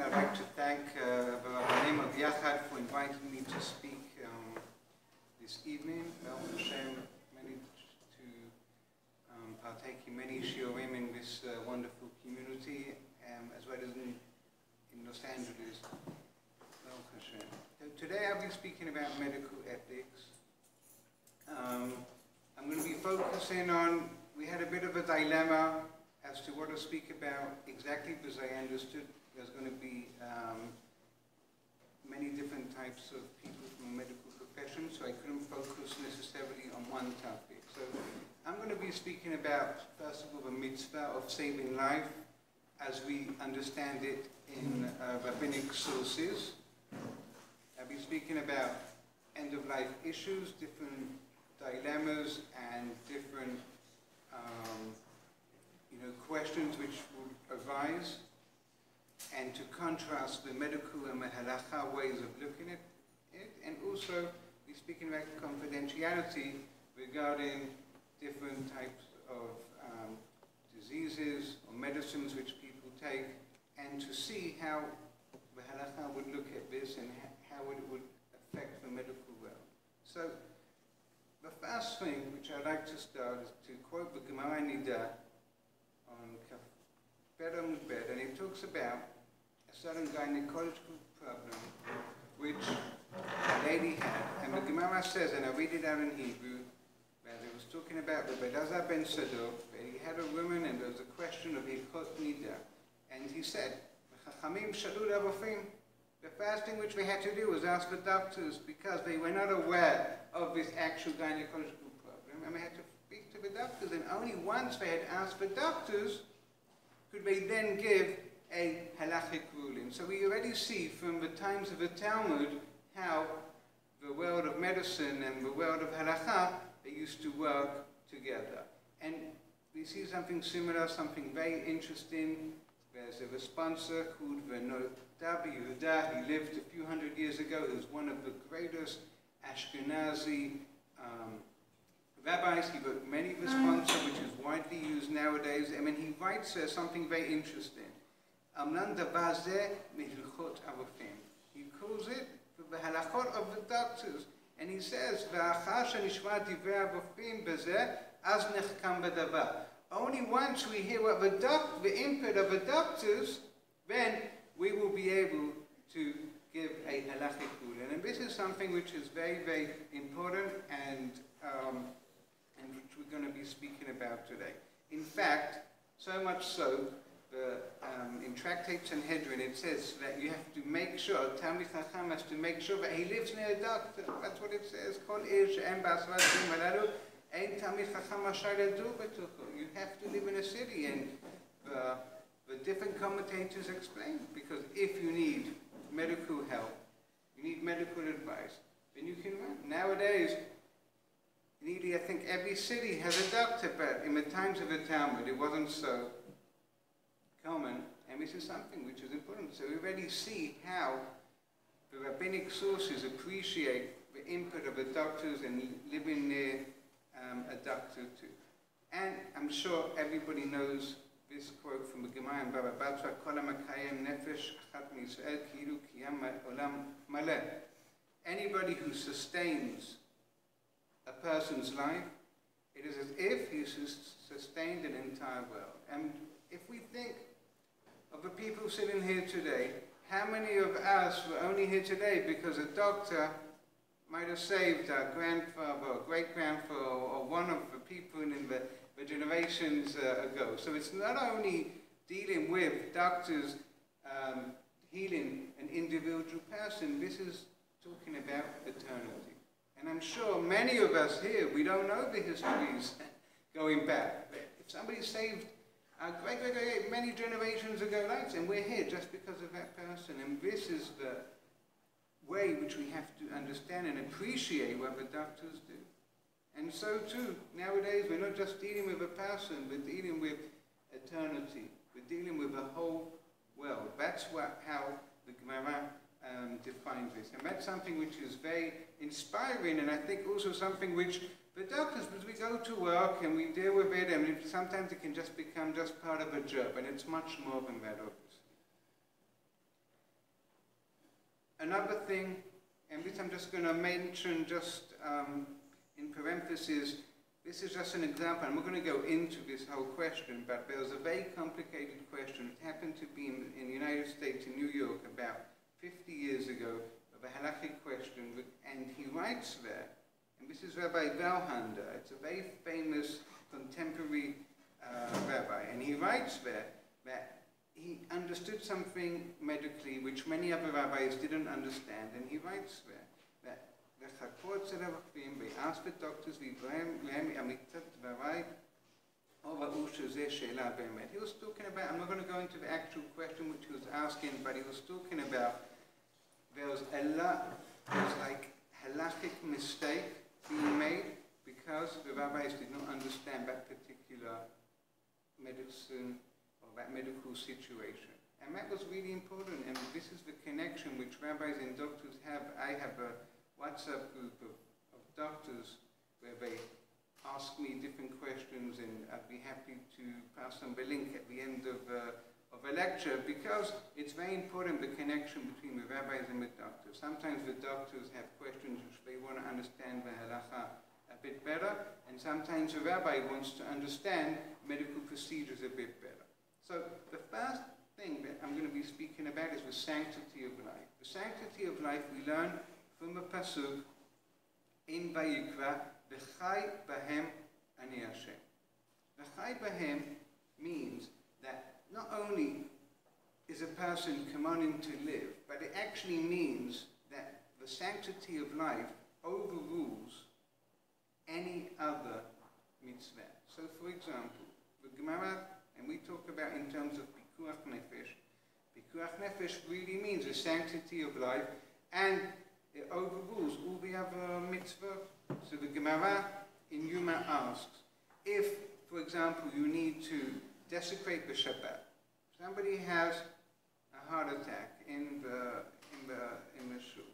afternoon, I'd like to thank Rabbi Nehemiah Yachad for inviting me to speak this evening. Hashem, to partake in many shiurim in this wonderful community, as well as in Los Angeles. Today I'll be speaking about medical ethics. I'm going to be focusing on, we had a bit of a dilemma as to what to speak about exactly, because I understood there's going to be many different types of people from the medical profession, so I couldn't focus necessarily on one topic. So I'm going to be speaking about, first of all, the mitzvah of saving life as we understand it in rabbinic sources. I'll be speaking about end-of-life issues, different dilemmas, and different questions which will arise, and to contrast the medical and the halakha ways of looking at it, and also we're speaking about confidentiality regarding different types of diseases or medicines which people take, and to see how the halakha would look at this and how it would affect the medical world. So the first thing which I'd like to start is to quote the Gemara Nida on Kafbed Amud Bed, and it talks about a certain gynecological problem which a lady had, and the Gemara says, and I read it out in Hebrew, where it was talking about the Bedazar ben Sadok, where he had a woman and there was a question of Hilchot Nida, and he said, the first thing which we had to do was ask the doctors, because they were not aware of this actual gynecological problem, and we had to speak to the doctors, and only once they had asked the doctors could they then give a halachic ruling. So we already see from the times of the Talmud how the world of medicine and the world of halakha, they used to work together. And we see something similar, something very interesting. There's a responsa called Nodav Yehuda. He lived a few hundred years ago. He was one of the greatest Ashkenazi rabbis. He wrote many responsa, which is widely used nowadays. I mean, he writes something very interesting. Amlan davar zeh mehilchot arofim. He calls it the halachot of the doctors. And he says, v'achar shenishma divrei arofim bezeh, az nechkam b'davar. Only once we hear what the input of the doctors, then we will be able to give a halachic ruling. And this is something which is very, very important, and which we're going to be speaking about today. In fact, so much so, in Tractate Sanhedrin, it says that you have to make sure, Talmid Chacham has to make sure that he lives near a doctor. That's what it says. You have to live in a city, and the different commentators explain, because if you need medical help, you need medical advice, then you can run. Nowadays, nearly I think every city has a doctor, but in the times of the Talmud it wasn't so common, and this is something which is important. So we already see how the rabbinic sources appreciate the input of the doctors and living near a doctor too. And I'm sure everybody knows this quote from the Gemara and Baba Batra, Kol HaMakayem Nefesh Achat Miyisrael Ki'ilu Kiyam Olam Maleh. Anybody who sustains a person's life, it is as if he sustained an entire world. And if we think of the people sitting here today, how many of us were only here today because a doctor might have saved our grandfather or great-grandfather or one of the people in the generations ago. So it's not only dealing with doctors healing an individual person, this is talking about eternity. And I'm sure many of us here, we don't know the histories going back. But if somebody saved our great-great-great many generations ago, and we're here just because of that person, and this is the way which we have to understand and appreciate what the doctors do. And so too, nowadays we're not just dealing with a person, we're dealing with eternity. We're dealing with the whole world. That's how the Gemara defines this. And that's something which is very inspiring, and I think also something which the doctors, because we go to work and we deal with it, and sometimes it can just become just part of a job, and it's much more than that, obviously. Another thing, and this I'm just going to mention just in parentheses, this is just an example, and we're going to go into this whole question, but there was a very complicated question. It happened to be in the United States, in New York, about 50 years ago, of a halakhic question, and he writes there, and this is Rabbi Valhander, it's a very famous contemporary rabbi, and he writes there that he understood something medically which many other rabbis didn't understand, and he writes there that the Chakot Tzedavachim, they asked the doctors, he was talking about, I'm not going to go into the actual question which he was asking, but he was talking about there was like halakhic mistake being made because the rabbis did not understand that particular medicine or that medical situation. And that was really important, and this is the connection which rabbis and doctors have. I have a WhatsApp group of doctors where they ask me different questions, and I'd be happy to pass on the link at the end of a lecture, because it's very important, the connection between the rabbis and the doctors. Sometimes the doctors have questions which they want to understand the halakha a bit better, and sometimes the rabbi wants to understand medical procedures a bit better. So the first thing that I'm going to be speaking about is the sanctity of life. The sanctity of life we learn from the pasuk in Vayikra, V'chai Bahem Ani Hashem. V'chai Bahem means that not only is a person commanded to live, but it actually means that the sanctity of life overrules any other mitzvah. So for example, the Gemara, and we talk about in terms of Pikuach Nefesh really means the sanctity of life, and it overrules all the other mitzvot. So the Gemara in Yuma asks, if, for example, you need to desecrate the Shabbat, somebody has a heart attack in the shul,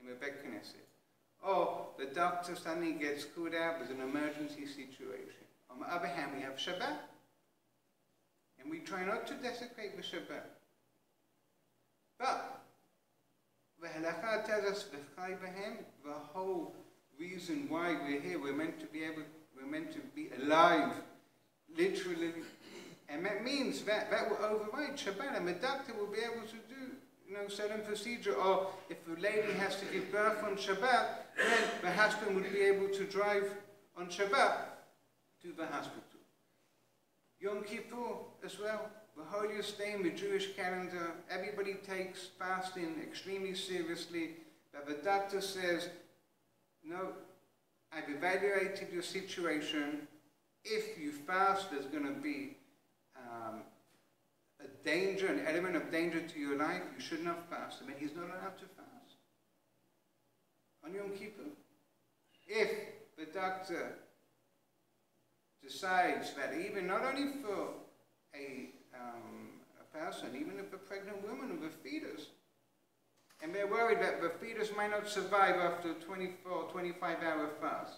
in the Beit Knesset, or the doctor suddenly gets called out as an emergency situation. On the other hand, we have Shabbat, and we try not to desecrate the Shabbat. But the halakha tells us v'chai b'hem, the whole reason why we're here. We're meant to be able, we're meant to be alive, literally, and that means that will override Shabbat, and the doctor will be able to do, you know, certain procedure. Or if a lady has to give birth on Shabbat, then the husband would be able to drive on Shabbat to the hospital. Yom Kippur as well, the holiest day in the Jewish calendar. Everybody takes fasting extremely seriously, but the doctor says, no, I've evaluated your situation. If you fast, there's going to be a danger, an element of danger to your life. You should not fast. I mean, he's not allowed to fast on Yom Kippur. If the doctor decides that even not only for a person, even if a pregnant woman with a fetus, and they're worried that the fetus might not survive after a 24, 25-hour fast,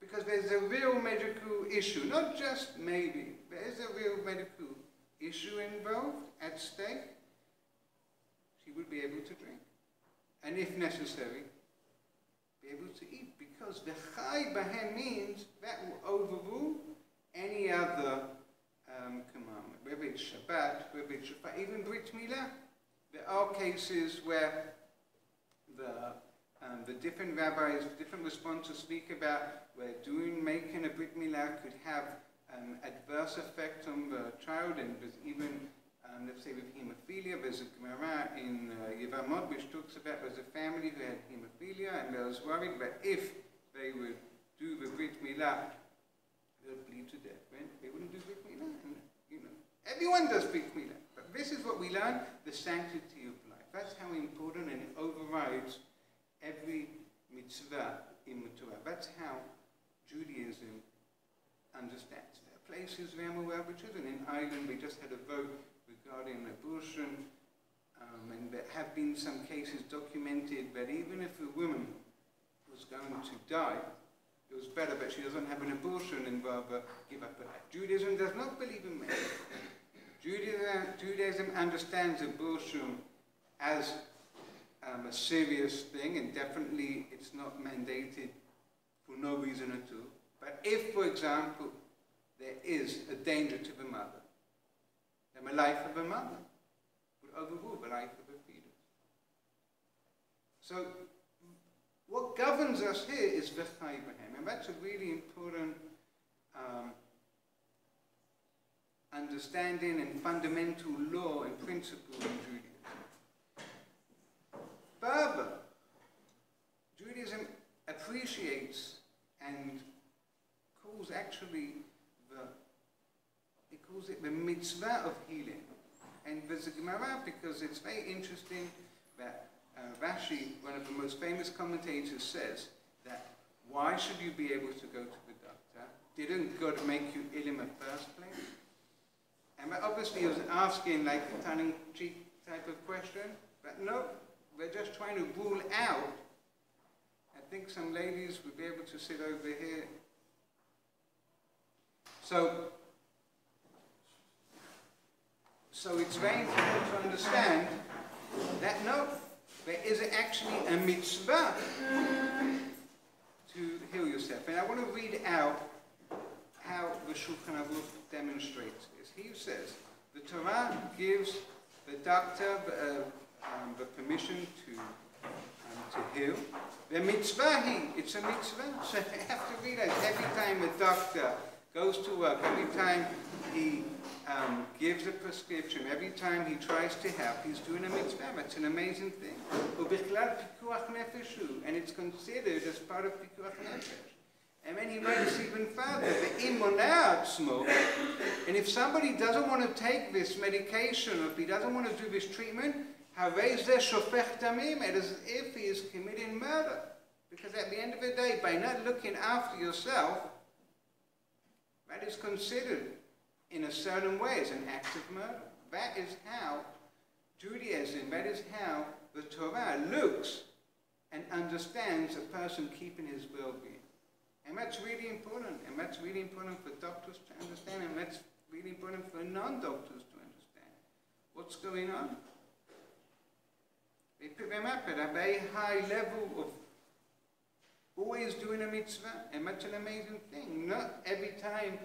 because there's a real medical issue, not just maybe, there is a real medical issue involved at stake, she would be able to drink, and if necessary, be able to eat, because the chai bahem means that will overrule any other commandment, whether it's Shabbat, whether it's Shabbat, even Brit Milah. There are cases where the different rabbis, different responses speak about where making a Brit Milah could have adverse effect on the child, and there's even, let's say with hemophilia, there's a Gemara in Yevamot which talks about there's a family who had hemophilia, and they was worried that if they would do the Brit Milah, they would bleed to death. They wouldn't do Brit Milah, and, you know, everyone does Brit Milah. This is what we learn, the sanctity of life. That's how important, and it overrides every mitzvah in the Torah. That's how Judaism understands. There are places where I'm aware, which is in Ireland, we just had a vote regarding abortion, and there have been some cases documented that even if a woman was going to die, it was better that she doesn't have an abortion and rather give up her life. Judaism does not believe in marriage. Judaism understands abortion as a serious thing, and definitely it's not mandated for no reason at all. But if, for example, there is a danger to the mother, then the life of a mother would overrule the life of a fetus. So what governs us here is V'chai Behem, and that's a really important understanding and fundamental law and principle in Judaism. Further, Judaism appreciates and calls actually it calls it the mitzvah of healing. And there's a Gemara, because it's very interesting that Rashi, one of the most famous commentators, says that why should you be able to go to the doctor? Didn't God make you ill in the first place? And obviously he was asking like a tongue-in-cheek type of question, but no, we're just trying to rule out. I think some ladies would be able to sit over here. So it's very important to understand that no, there is actually a mitzvah to heal yourself. And I want to read out how the Shulchan Aruch demonstrates this. He says, the Torah gives the doctor the permission to heal. The mitzvah, it's a mitzvah. So you have to realize every time a doctor goes to work, every time he gives a prescription, every time he tries to help, he's doing a mitzvah. It's an amazing thing. And it's considered as part of pikuach nefesh. And then he writes even further, and if somebody doesn't want to take this medication, or if he doesn't want to do this treatment, it is as if he is committing murder. Because at the end of the day, by not looking after yourself, that is considered, in a certain way, as an act of murder. That is how Judaism, that is how the Torah looks and understands a person keeping his well-being. And that's really important. And that's really important for doctors to understand. And that's really important for non-doctors to understand what's going on. They pick them up at a very high level of always doing a mitzvah, and that's an amazing thing. Not every time,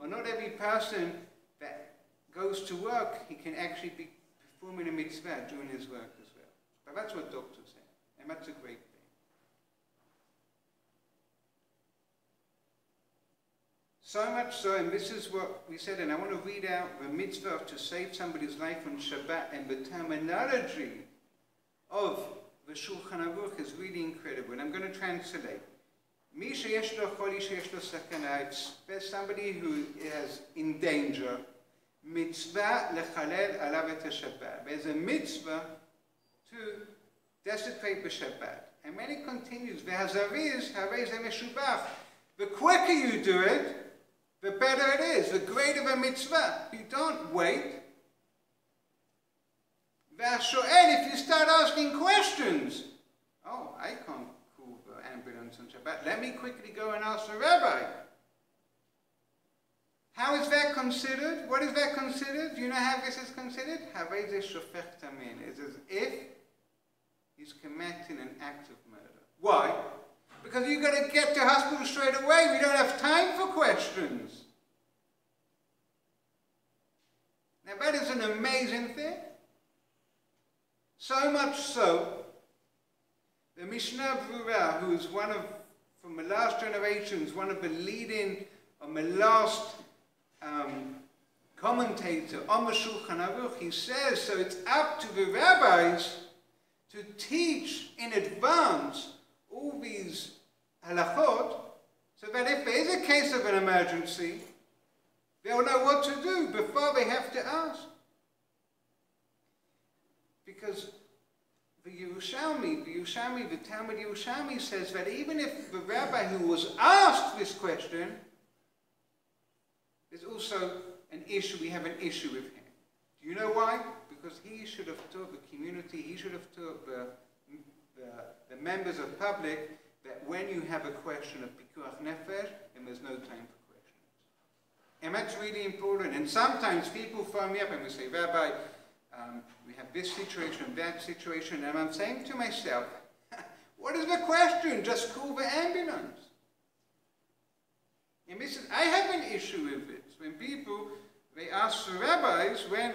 or not every person that goes to work, he can actually be performing a mitzvah during his work as well. But that's what doctors say, and that's a great thing. So much so, and this is what we said, and I want to read out the mitzvah to save somebody's life on Shabbat, and the terminology of the Shulchan Aruch is really incredible, and I'm going to translate. There's somebody who is in danger. Mitzvah lechalel alav et Shabbat. There's a mitzvah to desecrate the Shabbat. And when it continues, the quicker you do it, the better it is, the greater the mitzvah. You don't wait. If you start asking questions, oh, I can't call the ambulance on Shabbat, let me quickly go and ask the rabbi. How is that considered? What is that considered? Do you know how this is considered? It's as if he's committing an act of murder. Why? Because you've got to get to hospital straight away. We don't have time for questions. Now that is an amazing thing. So much so, the Mishnah Brura, who is one of, from the last generations, one of the leading, on the last commentator on the Shulchan Aruch, he says, so it's up to the rabbis to teach in advance all these halachot, so that if there is a case of an emergency, they'll know what to do before they have to ask. Because the Talmud Yerushalmi says that even if the rabbi who was asked this question, there's also an issue, we have an issue with him. Do you know why? Because he should have taught the community, he should have taught the members of public that when you have a question of pikuach nefesh, then there's no time for questions. And that's really important. And sometimes people phone me up and we say, Rabbi, we have at this situation, that situation, and I'm saying to myself, what is the question? Just call the ambulance. And this is, I have an issue with this. When people, they ask the rabbis, when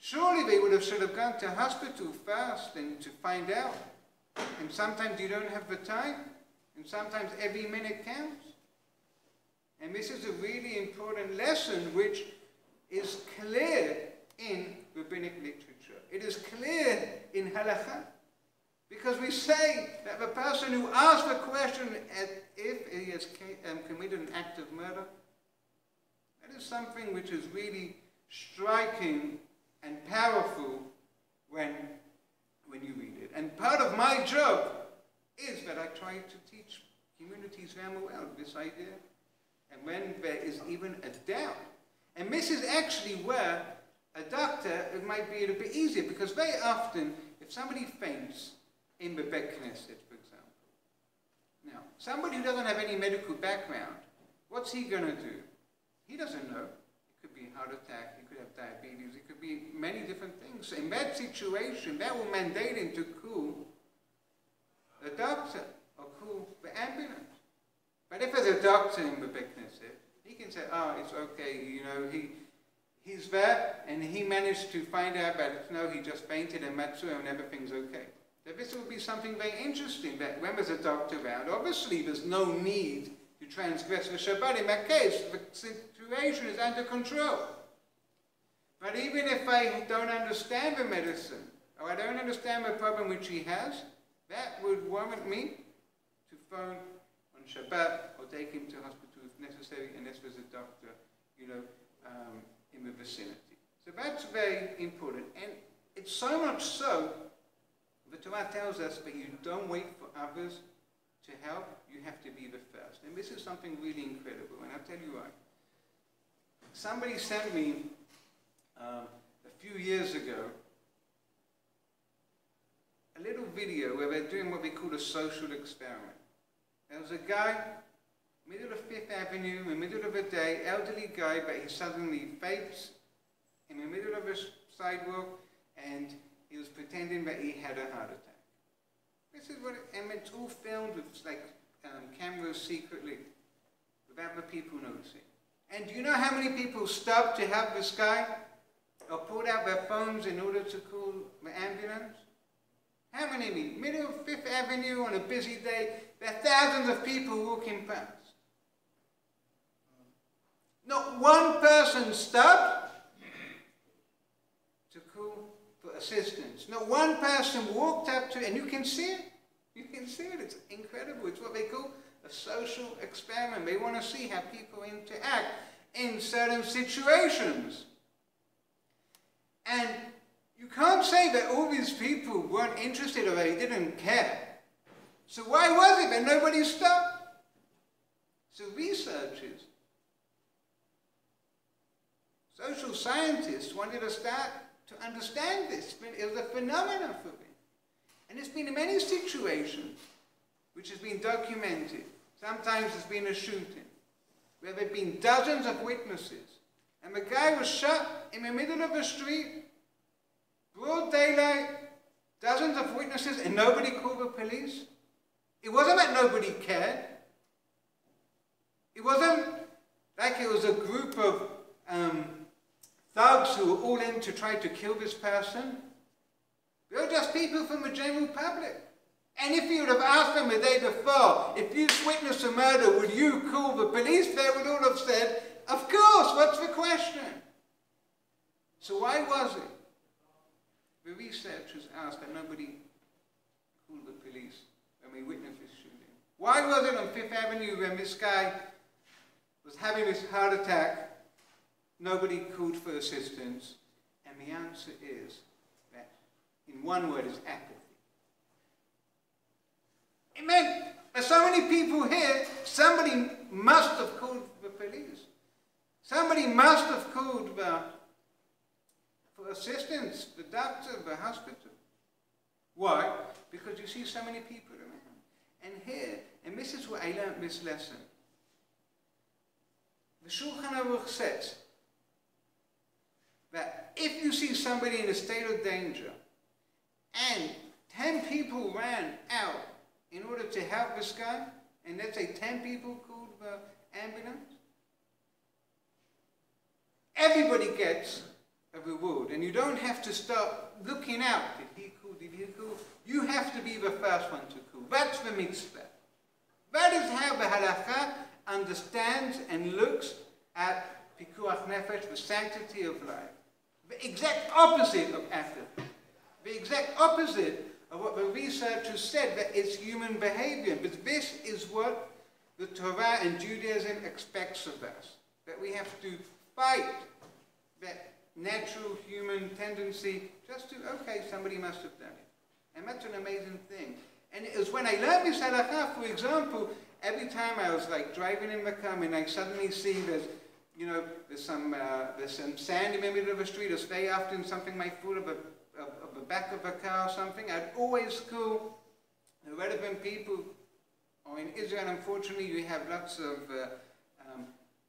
surely they would have should have gone to hospital first and to find out. And sometimes you don't have the time, and sometimes every minute counts. And this is a really important lesson which is clear in rabbinic literature. It is clear in halakha. Because we say that the person who asks the question if he has committed an act of murder, that is something which is really striking and powerful when you read it. And part of my job is that I try to teach communities around the world this idea. And when there is even a doubt, and this is actually where a doctor, it might be a bit easier, because very often, if somebody faints in the Beit Knesset, for example, now, somebody who doesn't have any medical background, what's he going to do? He doesn't know. It could be a heart attack, he could have diabetes, it could be many different things. So in that situation, that will mandate him to call the doctor or call the ambulance. But if there's a doctor in the Beit Knesset, he can say, oh, it's okay, you know, he's there, and he managed to find out that it's no, he just fainted and matzua and everything's okay. So this will be something very interesting, that when there's a doctor around, obviously there's no need to transgress the Shabbat. In that case, the situation is under control. But even if I don't understand the medicine, or I don't understand the problem which he has, that would warrant me to phone on Shabbat, or take him to hospital if necessary, unless there's a doctor, you know, in the vicinity. So that's very important. And it's so much so, the Torah tells us that you don't wait for others to help, you have to be the first. And this is something really incredible, and I'll tell you why. Somebody sent me, a few years ago, a little video where they're doing what we call a social experiment. There was a guy, middle of Fifth Avenue, in the middle of the day, elderly guy, but he suddenly faints in the middle of a sidewalk, and he was pretending that he had a heart attack. This is what it, and it's all filmed with like cameras secretly, without the people noticing. And do you know how many people stopped to help this guy, or pulled out their phones in order to call the ambulance? How many of you? Middle of Fifth Avenue on a busy day, there are thousands of people walking past. Not one person stopped to call for assistance. Not one person walked up to, and you can see it. You can see it. It's incredible. It's what they call a social experiment. They want to see how people interact in certain situations. And you can't say that all these people weren't interested or they didn't care. So why was it that nobody stopped? So researchers, social scientists wanted to start to understand this. It was a phenomenon for them. And it's been in many situations which has been documented. Sometimes there's been a shooting where there have been dozens of witnesses. And the guy was shot in the middle of the street, broad daylight, dozens of witnesses, and nobody called the police. It wasn't that nobody cared. It wasn't like it was a group of thugs who were all in to try to kill this person. They were just people from the general public. And if you would have asked them the day before, if you witnessed a murder, would you call the police? They would all have said, of course, what's the question? So why was it? The researchers asked that nobody called the police when we witnessed this shooting. Why was it on Fifth Avenue when this guy was having his heart attack, nobody called for assistance? And the answer is that, in one word, is apathy. It meant there's so many people here, somebody must have called the police. Somebody must have called for assistance, the doctor, the hospital. Why? Because you see so many people around. And here, and this is where I learned this lesson. The Shulchan Aruch says that if you see somebody in a state of danger, and 10 people ran out in order to help this guy, and let's say 10 people called the ambulance, everybody gets a reward, and you don't have to start looking out, did he call, you have to be the first one to call. That's the mitzvah. That is how the halakha understands and looks at pikuach nefesh, the sanctity of life. The exact opposite of apathy. The exact opposite of what the researchers said, that it's human behavior. But this is what the Torah and Judaism expects of us. That we have to fight that natural human tendency just to, okay, somebody must have done it. And that's an amazing thing. And it was when I learned this halakha, for example, every time I was like driving in my car and I suddenly see there's, you know, there's some sand in the middle of the street, or very often something might fall of the back of a car or something, I'd always call the relevant people. Or in Israel, unfortunately, you have lots of,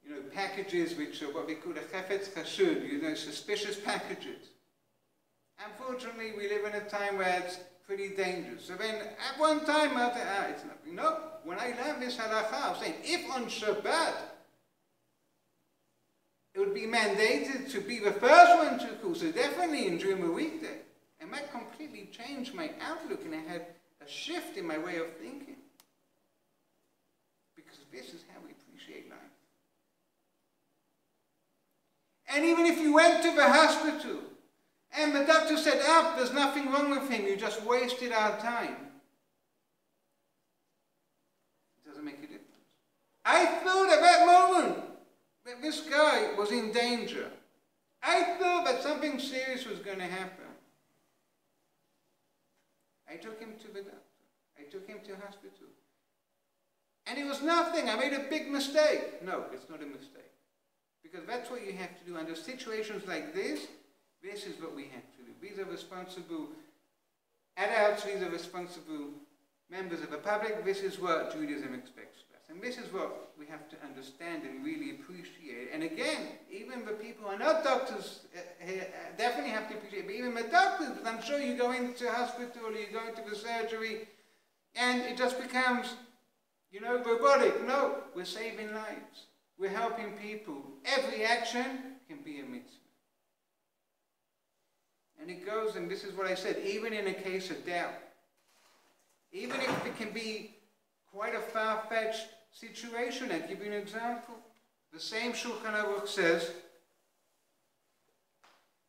you know, packages which are what we call a chafetz chashud, you know, suspicious packages. Unfortunately, we live in a time where it's pretty dangerous. So then, at one time, I thought, ah, it's nothing. No, when I learned this halakha, I was saying, if on Shabbat, it would be mandated to be the first one to call, so definitely during the weekday. And that completely changed my outlook, and I had a shift in my way of thinking. Because this is how we appreciate life. And even if you went to the hospital, and the doctor said, ah, there's nothing wrong with him, you just wasted our time. It doesn't make a difference. I thought at that moment that this guy was in danger. I thought that something serious was going to happen. I took him to the doctor. I took him to hospital. And it was nothing. I made a big mistake. No, it's not a mistake. Because that's what you have to do under situations like this. This is what we have to do. These are responsible adults, these are responsible members of the public. This is what Judaism expects of us. And this is what we have to understand and really appreciate. And again, even the people who are not doctors definitely have to appreciate it. But even the doctors, I'm sure you go into hospital or you go into the surgery and it just becomes, you know, robotic. No, we're saving lives. We're helping people. Every action can be a mitzvah. And it goes, and this is what I said, even in a case of doubt, even if it can be quite a far-fetched situation, I'll give you an example. The same Shulchan Aruch says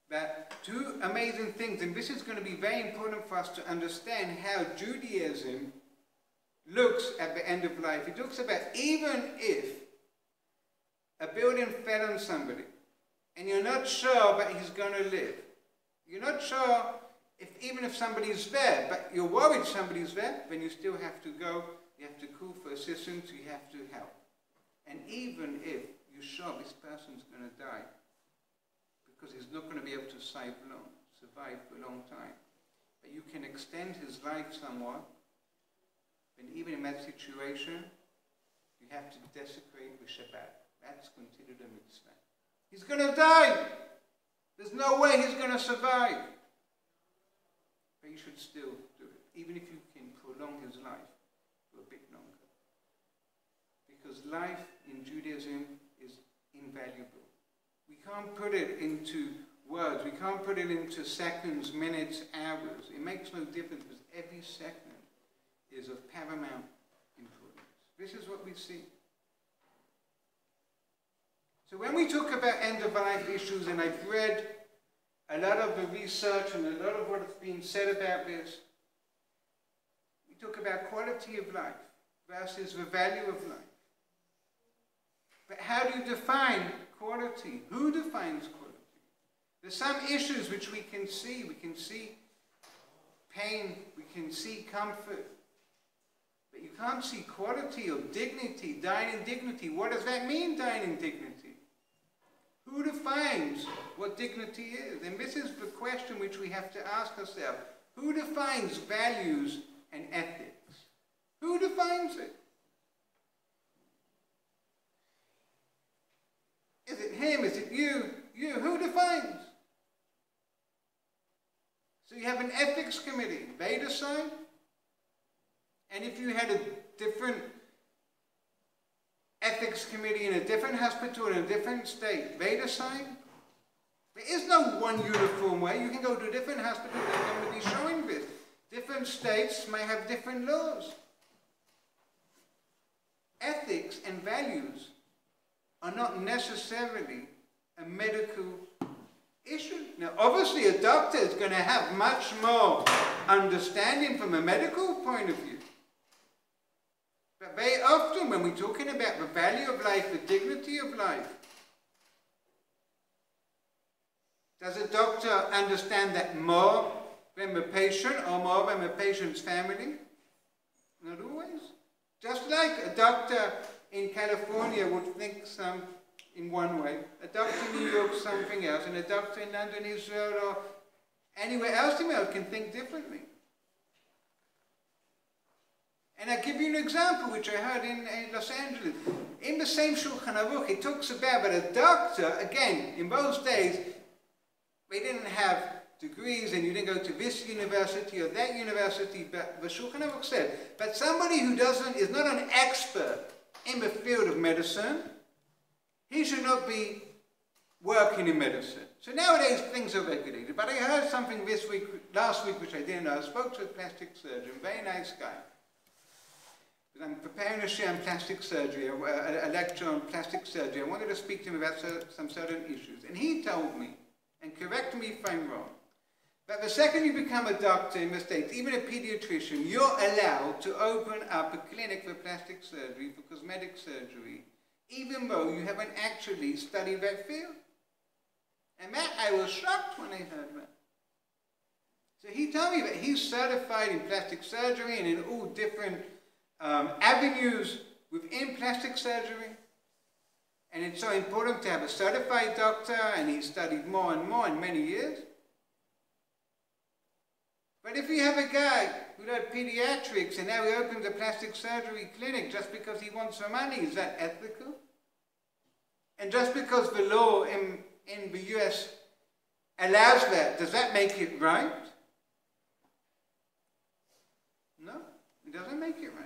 that two amazing things, and this is going to be very important for us to understand how Judaism looks at the end of life. It talks about even if a building fell on somebody, and you're not sure that he's going to live, you're not sure if even if somebody's there, but you're worried somebody's there, then you still have to go, you have to call for assistance, you have to help. And even if you're sure this person's going to die, because he's not going to be able to survive for a long time, but you can extend his life somewhat, and even in that situation, you have to desecrate the Shabbat. That's considered a mitzvah. He's going to die! There's no way he's going to survive. But you should still do it, even if you can prolong his life for a bit longer. Because life in Judaism is invaluable. We can't put it into words. We can't put it into seconds, minutes, hours. It makes no difference because every second is of paramount importance. This is what we see. So when we talk about end-of-life issues, and I've read a lot of the research and a lot of what has been said about this, we talk about quality of life versus the value of life. But how do you define quality? Who defines quality? There's some issues which we can see. We can see pain, we can see comfort. But you can't see quality or dignity, dying in dignity. What does that mean, dying in dignity? Who defines what dignity is? And this is the question which we have to ask ourselves. Who defines values and ethics? Who defines it? Is it him? Is it you? You? Who defines? So you have an ethics committee, beta side, and if you had a different ethics committee in a different hospital in a different state, beta side, there is no one uniform way. You can go to different hospitals that are going to be showing this. Different states may have different laws. Ethics and values are not necessarily a medical issue. Now, obviously, a doctor is going to have much more understanding from a medical point of view. But very often, when we're talking about the value of life, the dignity of life, does a doctor understand that more than the patient or more than the patient's family? Not always. Just like a doctor in California would think some in one way, a doctor in New York something else, and a doctor in London, Israel, or anywhere else in the world can think differently. And I'll give you an example which I heard in Los Angeles. In the same Shulchan Aruch, it talks about that a doctor, again, in those days, they didn't have degrees and you didn't go to this university or that university, but the Shulchan Aruch said, but somebody who is not an expert in the field of medicine, he should not be working in medicine. So nowadays things are regulated, but I heard something last week which I didn't know. I spoke to a plastic surgeon, very nice guy. Because I'm preparing a show on plastic surgery, a lecture on plastic surgery. I wanted to speak to him about some certain issues. And he told me, and correct me if I'm wrong, that the second you become a doctor in the States, even a pediatrician, you're allowed to open up a clinic for plastic surgery, for cosmetic surgery, even though you haven't actually studied that field. And that, I was shocked when I heard that. So he told me that he's certified in plastic surgery and in all different avenues within plastic surgery. And it's so important to have a certified doctor, and he studied more and more in many years. But if you have a guy who does pediatrics and now he opens a plastic surgery clinic just because he wants some money, is that ethical? And just because the law in the US allows that, does that make it right? No, it doesn't make it right.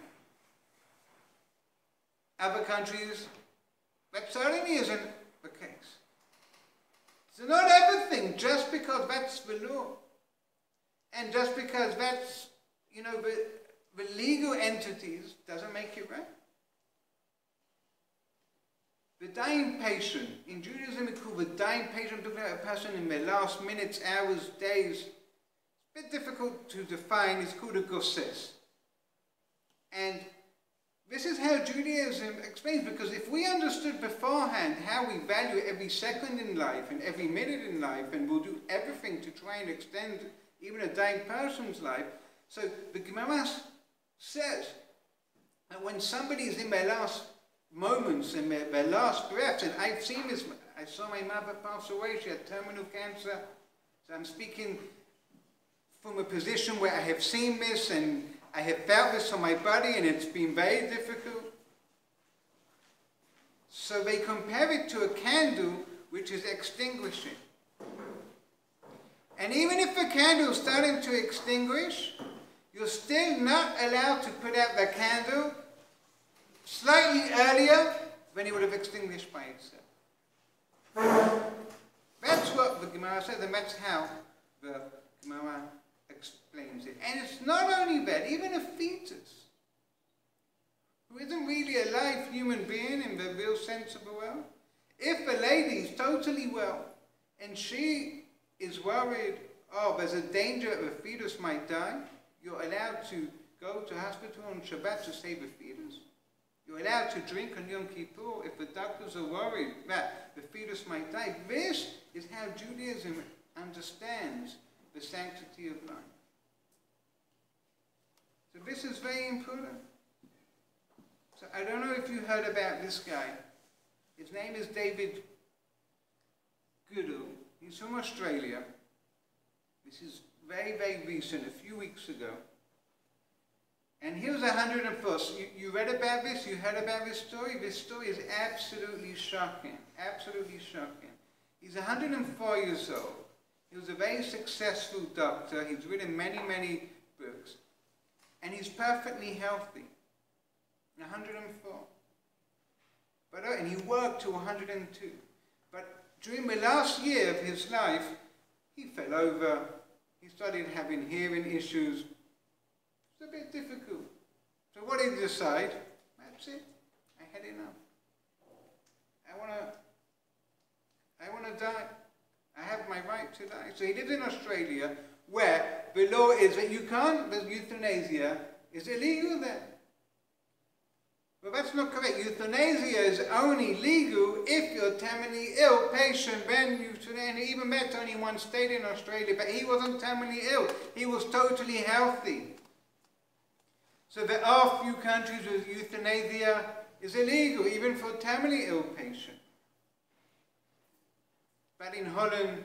Other countries, that certainly isn't the case. So not everything, just because that's the law. And just because that's, you know, the legal entities, doesn't make it right. The dying patient, in Judaism we call the dying patient, talking about a person in their last minutes, hours, days. It's a bit difficult to define, it's called a gosses. And this is how Judaism explains, because if we understood beforehand how we value every second in life and every minute in life, and we'll do everything to try and extend even a dying person's life. So the Gemara says that when somebody is in their last moments and their last breaths, and I've seen this, I saw my mother pass away, she had terminal cancer, so I'm speaking from a position where I have seen this and I have felt this on my body, and it's been very difficult. So they compare it to a candle which is extinguishing. And even if the candle is starting to extinguish, you're still not allowed to put out the candle slightly earlier than it would have extinguished by itself. That's what the Gemara says, and that's how the Gemara explains it. And it's not only that, even a fetus, who isn't really a live human being in the real sense of the word, if a lady is totally well, and she is worried, oh, there's a danger that the fetus might die, you're allowed to go to hospital on Shabbat to save the fetus. You're allowed to drink on Yom Kippur if the doctors are worried that the fetus might die. This is how Judaism understands the sanctity of life. So this is very important. So I don't know if you heard about this guy. His name is David Goodall. He's from Australia. This is very, very recent, a few weeks ago. And he was 104. You read about this? You heard about this story? This story is absolutely shocking. Absolutely shocking. He's 104 years old. He He was a very successful doctor. He's written many, many books. And he's perfectly healthy. 104. And he worked to 102. But during the last year of his life, he fell over. He started having hearing issues. It was a bit difficult. So what did he decide? That's it. I had enough. I want to die. I have my right to die. So he lives in Australia, where the law is that you can't, that euthanasia is illegal there. But that's not correct. Euthanasia is only legal if you're a terminally ill patient, then euthanasia. Even that's only one state in Australia, but he wasn't terminally ill. He was totally healthy. So there are few countries where euthanasia is illegal, even for a terminally ill patient. But in Holland,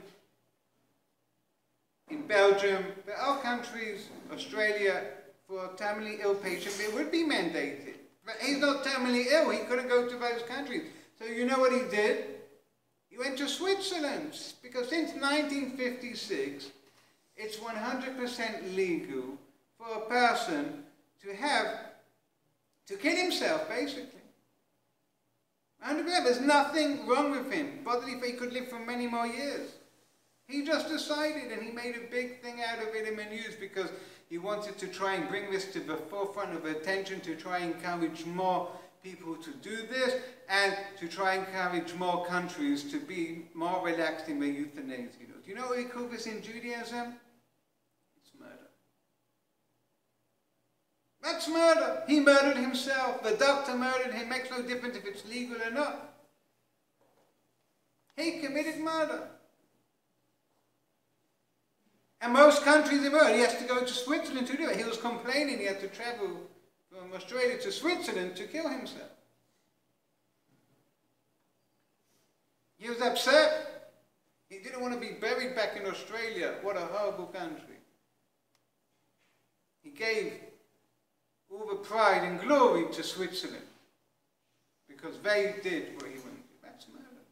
in Belgium, there are countries, Australia, for a terminally ill patient, it would be mandated. But he's not terminally ill, he couldn't go to those countries. So you know what he did? He went to Switzerland, because since 1956, it's 100% legal for a person to kill himself, basically. 100%, there's nothing wrong with him. Bodily, he could live for many more years. He just decided, and he made a big thing out of it in the news because he wanted to try and bring this to the forefront of attention, to try and encourage more people to do this, and to try and encourage more countries to be more relaxed in their euthanasia. Do you know what we call this in Judaism? It's murder. That's murder. He murdered himself. The doctor murdered him. Makes no difference if it's legal or not. He committed murder. And most countries in the world, he has to go to Switzerland to do it. He was complaining he had to travel from Australia to Switzerland to kill himself. He was upset. He didn't want to be buried back in Australia. What a horrible country. He gave all the pride and glory to Switzerland because they did what he wanted. That's murder.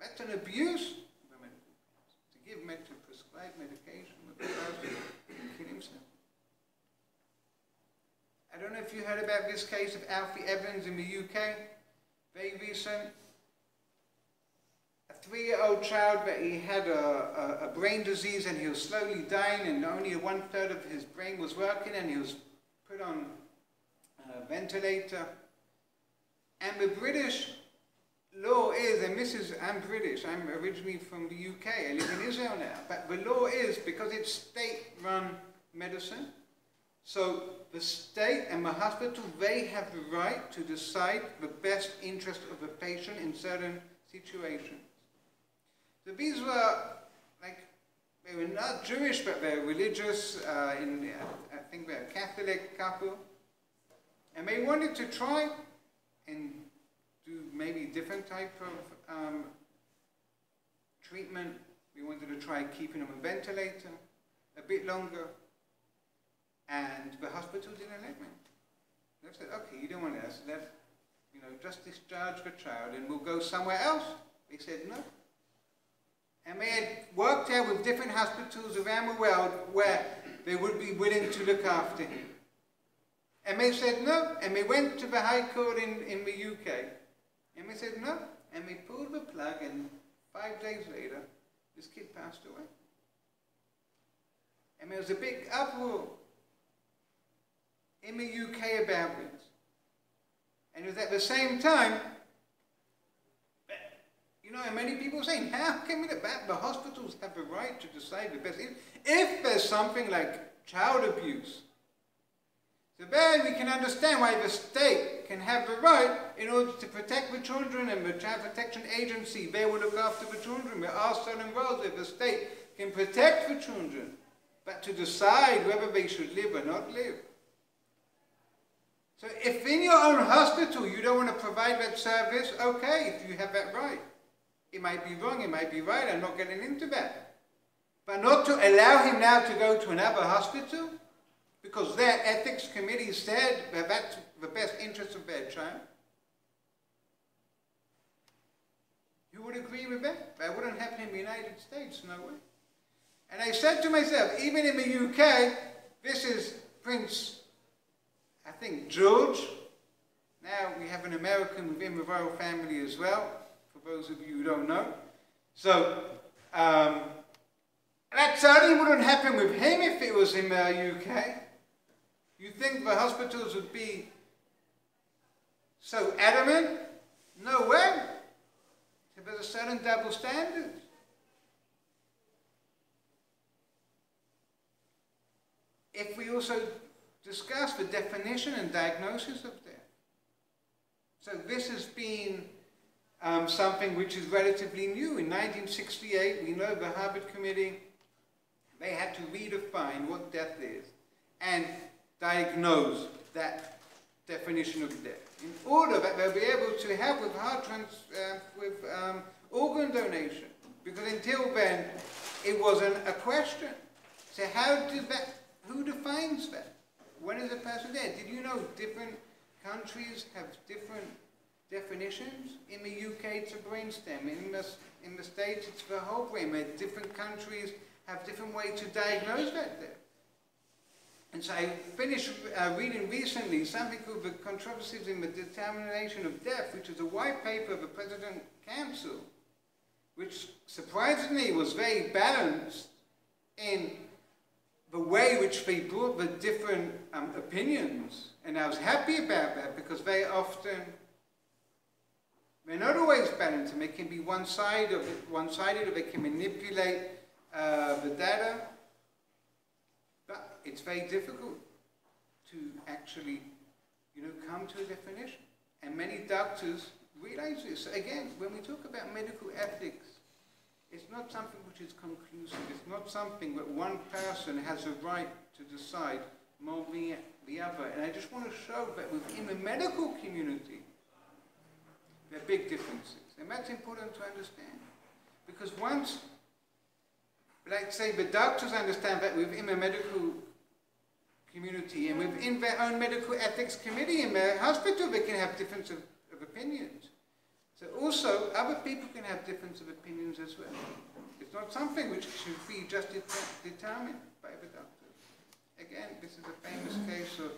That's an abuse. To prescribe medication with the person and kill himself. I don't know if you heard about this case of Alfie Evans in the UK, very recent. A 3-year-old child, but he had a brain disease and he was slowly dying and only 1/3 of his brain was working and he was put on a ventilator. And the British law is, and this is, I'm British, I'm originally from the UK, I live in Israel now, but the law is, because it's state-run medicine, so the state and the hospital, they have the right to decide the best interest of the patient in certain situations. So these were, like, they were not Jewish, but they were religious, I think they were a Catholic couple, and they wanted to try and do maybe different type of treatment. We wanted to try keeping him on a ventilator a bit longer, and the hospital didn't let me. They said, okay, you don't want us, just discharge the child and we'll go somewhere else. They said no. And they had worked out with different hospitals around the world where they would be willing to look after him. And they said no, and they went to the High Court in the UK. And we said no, and we pulled the plug, and 5 days later, this kid passed away. And there was a big uproar in the UK about this. And it was at the same time, and many people saying, how can we do that? The hospitals have a right to decide the best. If there's something like child abuse, so there we can understand why the state can have the right in order to protect the children, and the Child Protection Agency, they will look after the children. There are certain roles where the state can protect the children, but to decide whether they should live or not live. So if in your own hospital you don't want to provide that service, okay, if you have that right. It might be wrong, it might be right, I'm not getting into that. But not to allow him now to go to another hospital, because their ethics committee said that that's the best interest of their child. Who would agree with that? That wouldn't happen in the United States, no way. And I said to myself, even in the UK, this is Prince, I think, George. Now we have an American within the royal family as well, for those of you who don't know. So, that certainly wouldn't happen with him if it was in the UK. You think the hospitals would be so adamant? No way. So there's a certain double standard. If we also discuss the definition and diagnosis of death. So this has been something which is relatively new. In 1968, we know the Harvard Committee, they had to redefine what death is and diagnose that definition of death in order that they'll be able to help with organ donation. Because until then, it wasn't a question. So how did that? Who defines that? When is a person dead? Did you know different countries have different definitions? In the UK, it's a brainstem. In the States, it's the whole brain. Different countries have different ways to diagnose that death. And so I finished reading recently something called The Controversies in the Determination of Death, which is a white paper of the President's Council, which surprisingly was very balanced in the way which they brought the different opinions. And I was happy about that because very often, they're not always balanced and they can be one-sided or they can manipulate the data. But it's very difficult to actually, come to a definition. And many doctors realize this. Again, when we talk about medical ethics, it's not something which is conclusive. It's not something that one person has a right to decide more than the other. And I just want to show that within the medical community, there are big differences. And that's important to understand. Because once, let's say the doctors understand that within the medical community and within their own medical ethics committee in their hospital, they can have differences of opinions. So also, other people can have differences of opinions as well. It's not something which should be just determined by the doctors. Again, this is a famous case of,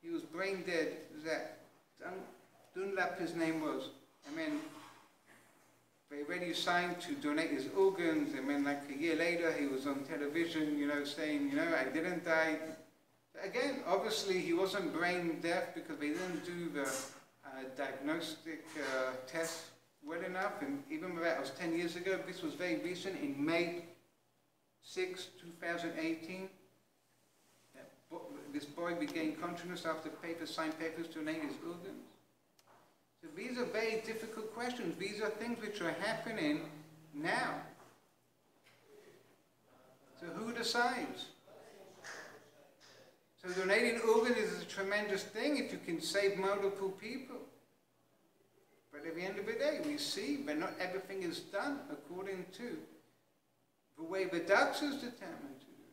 he was brain dead, Zach Dunlap his name was, and then they already signed to donate his organs, and then like a year later he was on television, saying, I didn't die. Again, obviously he wasn't brain deaf because they didn't do the diagnostic tests well enough, and even though that was 10 years ago, this was very recent, in May 6, 2018. This boy became conscious after signed papers to donate his organs. So these are very difficult questions. These are things which are happening now. So who decides? So donating organs is a tremendous thing if you can save multiple people. But at the end of the day, we see that not everything is done according to the way the doctors determined to do.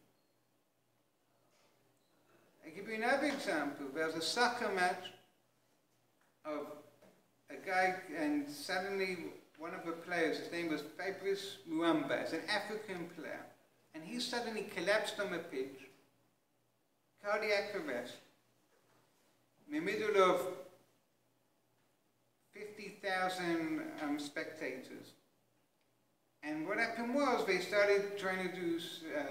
I'll give you another example. There was a soccer match of a guy, and suddenly one of the players, his name was Fabrice Muamba, it's an African player, and he suddenly collapsed on the pitch, cardiac arrest, in the middle of 50,000 spectators. And what happened was, they started trying to do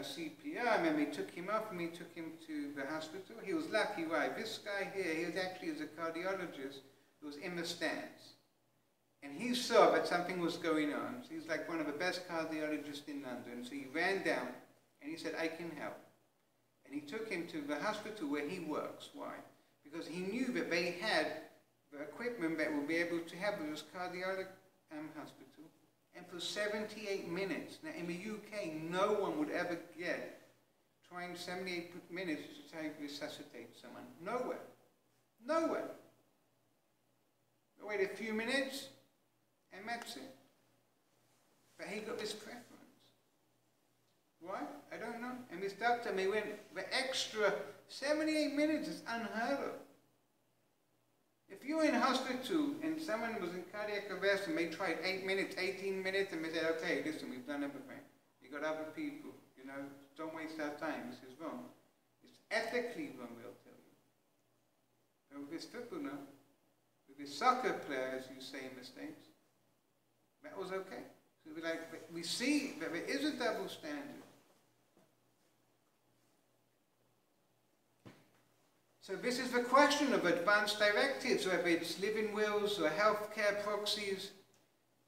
CPR, and they took him off, and they took him to the hospital. He was lucky, right? This guy here, he was actually a cardiologist, was in the stands, and he saw that something was going on. So he's like one of the best cardiologists in London, so he ran down and he said, I can help. And he took him to the hospital where he works. Why? Because he knew that they had the equipment that would be able to help with this cardiology hospital. And for 78 minutes, now in the UK, no one would ever get trying 78 minutes to try to resuscitate someone. Nowhere. Nowhere. Wait a few minutes, and that's it. But he got this preference. Why? I don't know. And this doctor, he went the extra 78 minutes is unheard of. If you were in hospital and someone was in cardiac arrest and they tried 8 minutes, 18 minutes, and they said, okay, listen, we've done everything. You got other people. You know, don't waste our time. This is wrong. It's ethically wrong, we'll tell you. But with Vistripuna, with the Saka prayer, as you say in the States, that was okay. So we, like, we see that there is a double standard. So this is the question of advanced directives, whether it's living wills or healthcare proxies.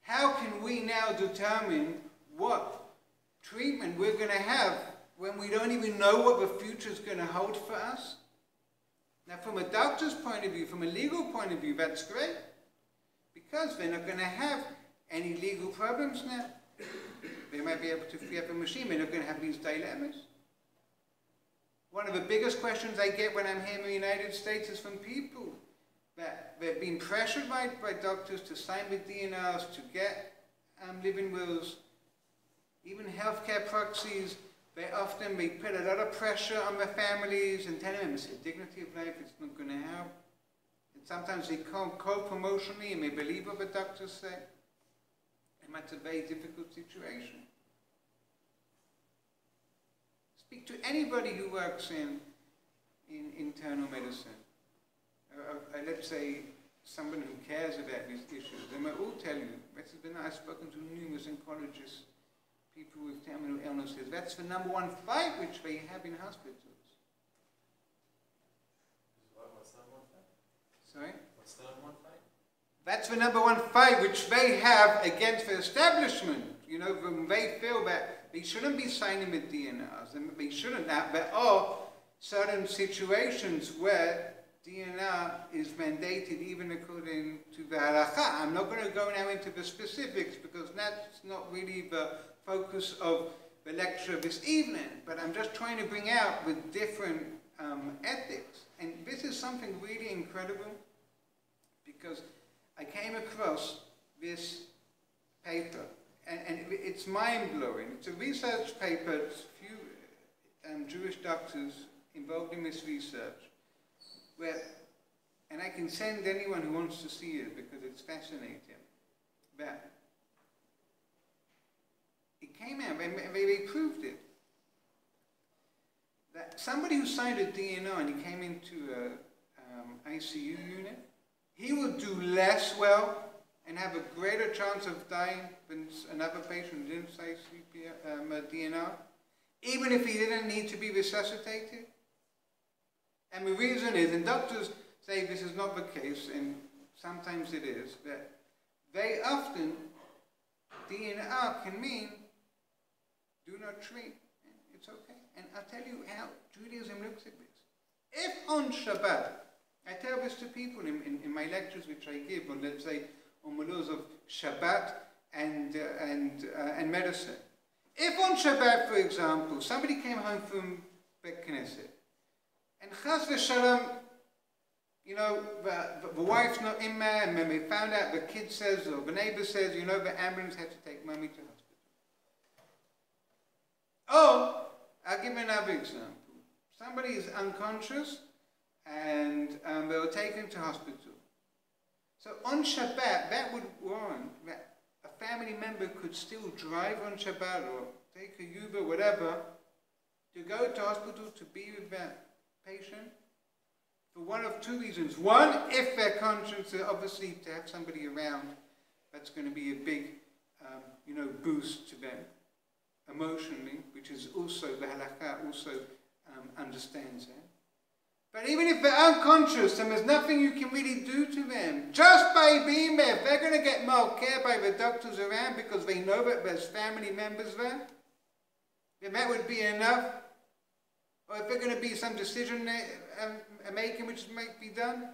How can we now determine what treatment we're going to have when we don't even know what the future is going to hold for us? Now, from a doctor's point of view, from a legal point of view, that's great, because they're not going to have any legal problems now. They might be able to free up a machine. They're not going to have these dilemmas. One of the biggest questions I get when I'm here in the United States is from people that they've been pressured by doctors to sign with DNRs, to get living wills, even healthcare proxies. They put a lot of pressure on their families and tell them it's the dignity of life, it's not going to help. And sometimes they cope emotionally and they believe what the doctors say. And that's a very difficult situation. Speak to anybody who works in internal medicine. Let's say someone who cares about these issues. They might all tell you, I've spoken to numerous oncologists, people with terminal illnesses. That's the number one fight which they have in hospitals. What's the number one fight? Sorry? What's the number one fight? That's the number one fight which they have against the establishment. You know, when they feel that they shouldn't be signing with DNRs, and they shouldn't have, but certain situations where DNR is mandated even according to the halakha. I'm not going to go now into the specifics because that's not really the focus of the lecture this evening, but I'm just trying to bring out with different ethics. And this is something really incredible because I came across this paper. And it's mind-blowing. It's a research paper. It's a few Jewish doctors involved in this research. And I can send anyone who wants to see it because it's fascinating. But it came out, and they proved it. That somebody who signed a DNR and he came into an ICU unit, he would do less well and have a greater chance of dying than another patient who didn't say DNR, even if he didn't need to be resuscitated. And the reason is, and doctors say this is not the case, and sometimes it is, that very often DNR can mean do not treat, it's okay. And I'll tell you how Judaism looks at this. If on Shabbat, I tell this to people in my lectures which I give on, let's say, on the laws of Shabbat and medicine. If on Shabbat, for example, somebody came home from Beit Knesset, and Chas v'Shalom, you know, the wife's not in there, and then they found out the kid says, or the neighbor says, you know, the ambulance had to take mommy to hospital. Or, I'll give another example. Somebody is unconscious, and they were taken to hospital. So on Shabbat, that would warrant that a family member could still drive on Shabbat or take a Uber, whatever, to go to hospital to be with that patient for one of two reasons. One, if their conscience, obviously to have somebody around, that's going to be a big, you know, boost to them emotionally, which is also, the halakha also understands that. But even if they're unconscious and there's nothing you can really do to them, just by being there, they're going to get more care by the doctors around because they know that there's family members there. Then that would be enough. Or if there's going to be some decision making which might be done,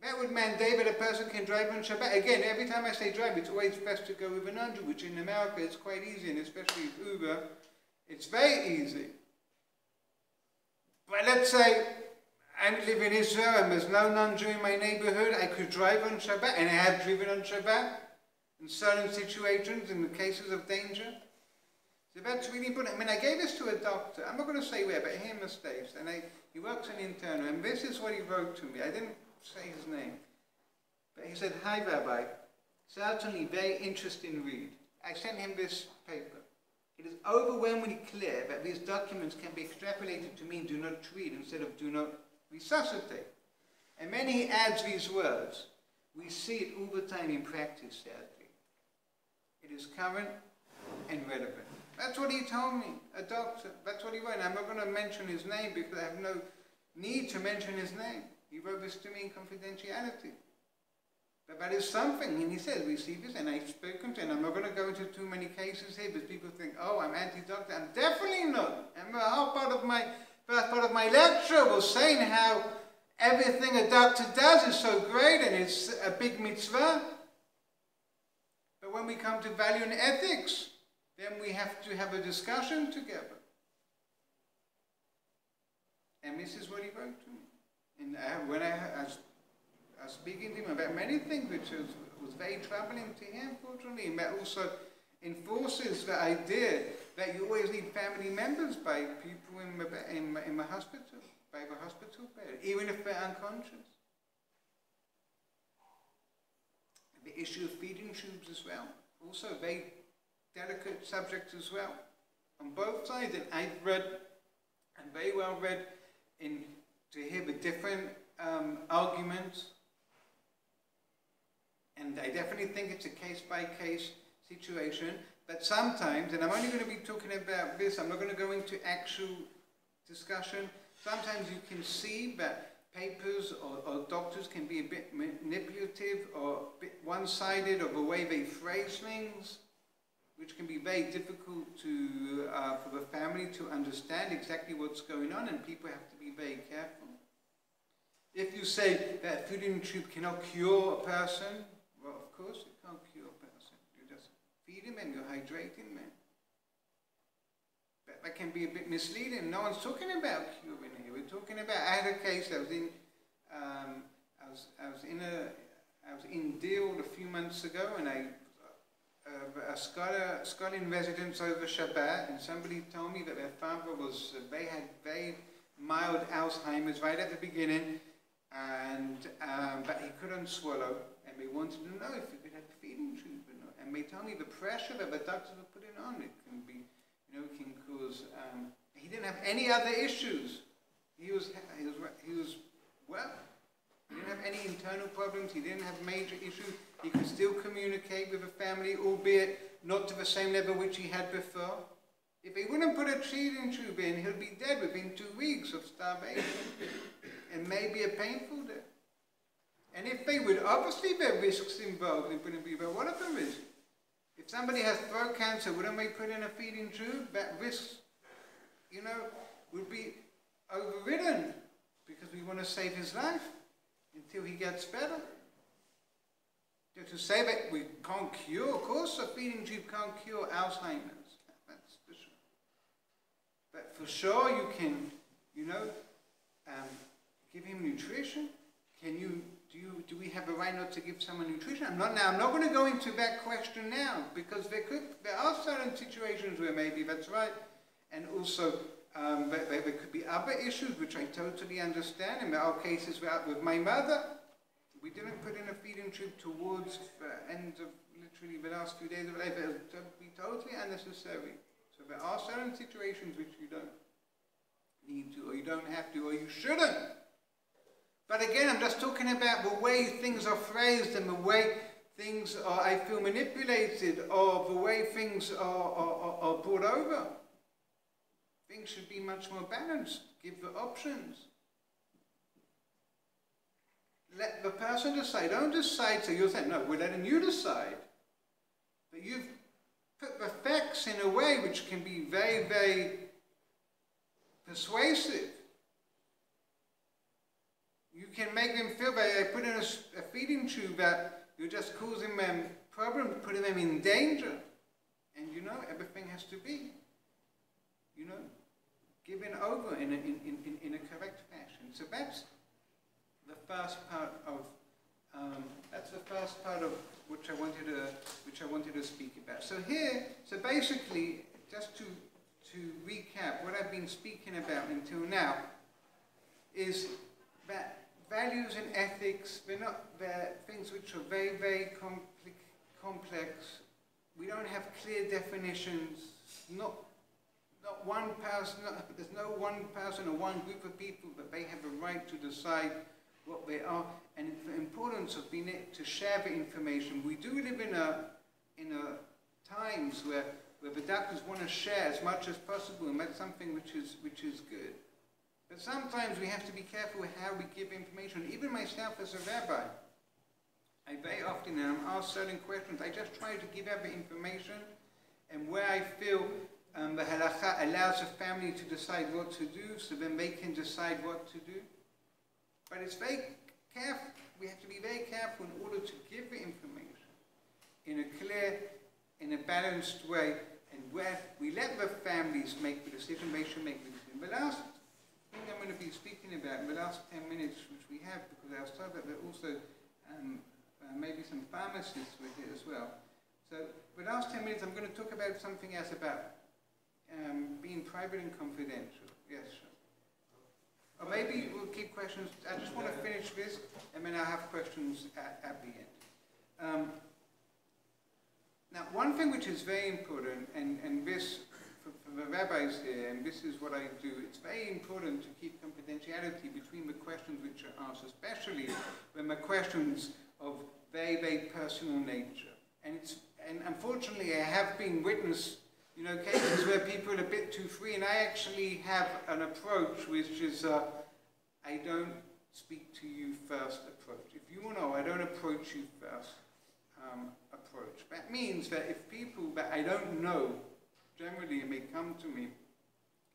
that would mandate that a person can drive on Shabbat. Again, every time I say drive, it's always best to go with an Uber, which in America is quite easy, and especially with Uber, it's very easy. But let's say I live in Israel and there's no non-Jew in my neighborhood, I could drive on Shabbat, and I have driven on Shabbat in certain situations, in the cases of danger. So that's really important. I mean, I gave this to a doctor, I'm not going to say where, but here in the States, and he works in internal, and this is what he wrote to me. I didn't say his name, but he said, "Hi Rabbi, certainly very interesting read." I sent him this paper. It is overwhelmingly clear that these documents can be extrapolated to mean do not treat instead of do not resuscitate. And then he adds these words. We see it all the time in practice, sadly. It is current and relevant. That's what he told me, a doctor. That's what he wrote. And I'm not going to mention his name because I have no need to mention his name. He wrote this to me in confidentiality. But that is something, and he said, we see this, and I've spoken to him. I'm not going to go into too many cases here, because people think, oh, I'm anti-doctor. I'm definitely not. And the whole part of my lecture was saying how everything a doctor does is so great, and it's a big mitzvah. But when we come to value and ethics, then we have to have a discussion together. And this is what he wrote to me. And when I was speaking to him about many things, which was very troubling to him, fortunately, and that also enforces the idea that you always need family members by people in the hospital, by the hospital bed, even if they're unconscious. The issue of feeding tubes as well, also a very delicate subject as well, on both sides. And I've read, and very well read, in to hear the different arguments. And I definitely think it's a case-by-case situation, but sometimes, and I'm only going to be talking about this, I'm not going to go into actual discussion, sometimes you can see that papers or doctors can be a bit manipulative or a bit one-sided of the way they phrase things, which can be very difficult to, for the family to understand exactly what's going on, and people have to be very careful. If you say that feeding tube cannot cure a person, well, of course it can't cure a person. You just feed him and you're hydrating him. That can be a bit misleading. No one's talking about curing here. We're talking about, I had a case that I was in Deal a few months ago, and a scholar in residence over Shabbat, and somebody told me that their father was, they had very mild Alzheimer's right at the beginning, and but he couldn't swallow, and they wanted to know if he could have feeding tube or not. And they told me the pressure that the doctors were putting on it can be, you know, can cause. He didn't have any other issues. He was well. He didn't have any internal problems. He didn't have major issues. He could still communicate with the family, albeit not to the same level which he had before. If he wouldn't put a feeding tube in, he'll be dead within 2 weeks of starvation, and maybe a painful death. And if they would, obviously there are risks involved, it wouldn't be, but what are the risks? If somebody has throat cancer, wouldn't they put in a feeding tube? That risk, you know, would be overridden, because we want to save his life until he gets better. So to say that we can't cure, of course a feeding tube can't cure Alzheimer's. But for sure you can, you know, give him nutrition. Do we have a right not to give someone nutrition? I'm not going to go into that question now, because there are certain situations where maybe that's right. And also there could be other issues which I totally understand, and there are cases where with my mother, we didn't put in a feeding tube towards the end of literally the last few days of life. It would be totally unnecessary. So there are certain situations which you don't need to, or you don't have to, or you shouldn't. But again, I'm just talking about the way things are phrased, and the way things are, I feel, manipulated, or the way things are brought over. Things should be much more balanced. Give the options. Let the person decide. Don't decide, so you're saying, no, we're letting you decide. But you've put the facts in a way which can be very, very persuasive. You can make them feel by putting a feeding tube that you're just causing them problems, putting them in danger. And you know, everything has to be, you know, given over in a correct fashion. So that's the first part of which I wanted to speak about. So here, so basically, just to recap, what I've been speaking about until now is that values and ethics, they're things which are very, very complex. We don't have clear definitions. not one person, there's no one person or one group of people, but they have the right to decide what they are, and the importance of being able to share the information. We do live in a times where the doctors want to share as much as possible, and that's something which is good. But sometimes we have to be careful how we give information. Even myself as a rabbi, I very often, and I'm asked certain questions, I just try to give out the information, and where I feel the halakha allows the family to decide what to do, so then they can decide what to do. But it's very careful, we have to be very careful in order to give the information in a clear, in a balanced way, and where we let the families make the decision, they should make the decision. The last thing I'm going to be speaking about in the last 10 minutes which we have, because I was told that there are also maybe some pharmacists with it as well. So the last 10 minutes I'm going to talk about something else, about being private and confidential. Yes, sure. Or maybe we'll keep questions. I just want to finish this, and then I'll have questions at the end. Now, one thing which is very important, and this, for the rabbis here, and this is what I do, it's very important to keep confidentiality between the questions which are asked, especially when the questions of very, very personal nature. And unfortunately, I have been witness, you know, cases where people are a bit too free, and I actually have an approach which is I don't speak to you first approach. If you want to know, I don't approach you first approach. That means that if people that I don't know, generally, and they come to me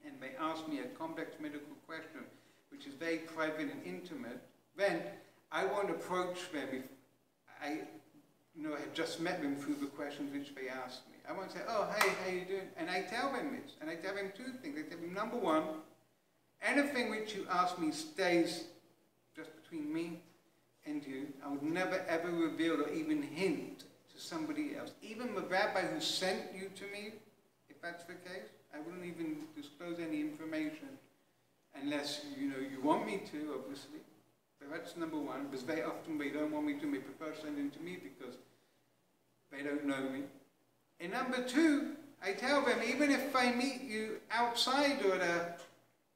and they ask me a complex medical question which is very private and intimate, then I won't approach them if I, you know, have just met them through the questions which they asked me. I won't say, oh, hey, how you doing? And I tell them this, and I tell them two things. I tell them, number one, anything which you ask me stays just between me and you. I would never ever reveal or even hint to somebody else. Even the rabbi who sent you to me, if that's the case, I wouldn't even disclose any information unless, you know, you want me to, obviously. But that's number one, because very often they don't want me to, they prefer sending to me because they don't know me. And number two, I tell them, even if I meet you outside or at a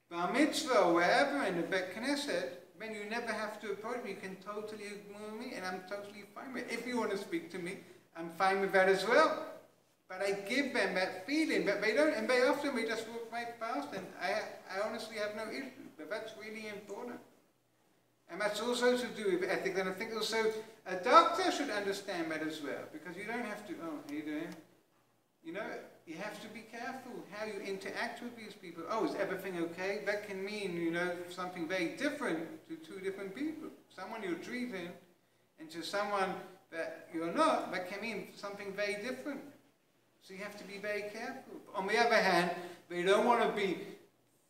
bar mitzvah or wherever in the Bet Knesset, then you never have to approach me. You can totally ignore me, and I'm totally fine with it. If you want to speak to me, I'm fine with that as well. But I give them that feeling, but they don't, and very often we just walk right past, and I honestly have no issue. But that's really important. And that's also to do with ethics, and I think also a doctor should understand that as well, because you don't have to, oh, how you doing? You know, you have to be careful how you interact with these people. Oh, is everything okay? That can mean, you know, something very different to two different people. Someone you're treating and to someone that you're not, that can mean something very different. So you have to be very careful. On the other hand, they don't want to be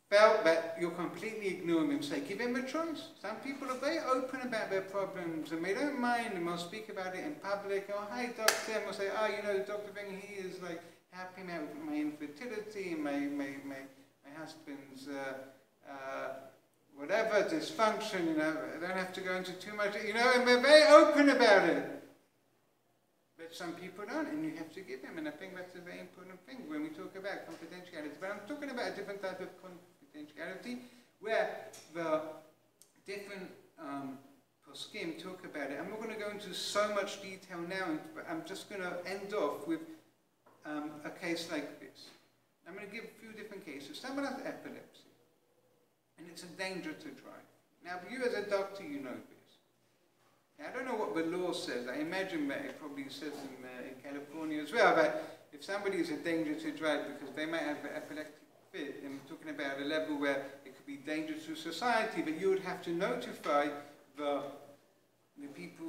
felt that you're completely ignoring them. Say, give them a choice. Some people are very open about their problems, and they don't mind, and they'll speak about it in public. Oh, hi, doctor. And we'll say, oh, you know, Dr. Bing, he is, like, helping me out with my infertility, my husband's whatever, dysfunction, you know, I don't have to go into too much, you know, and they're very open about it. But some people don't, and you have to give them, and I think that's a very important thing when we talk about confidentiality. But I'm talking about a different type of confidentiality, where the different poskim talk about it. I'm not going to go into so much detail now, but I'm just going to end off with a case like this. I'm going to give a few different cases. Someone has epilepsy, and it's a danger to drive. Now, you as a doctor, you know this. Now, I don't know what the law says. I imagine that it probably says in California as well, that if somebody is a danger to drive because they might have an epileptic fit, and we're talking about a level where it could be dangerous to society, but you would have to notify the people,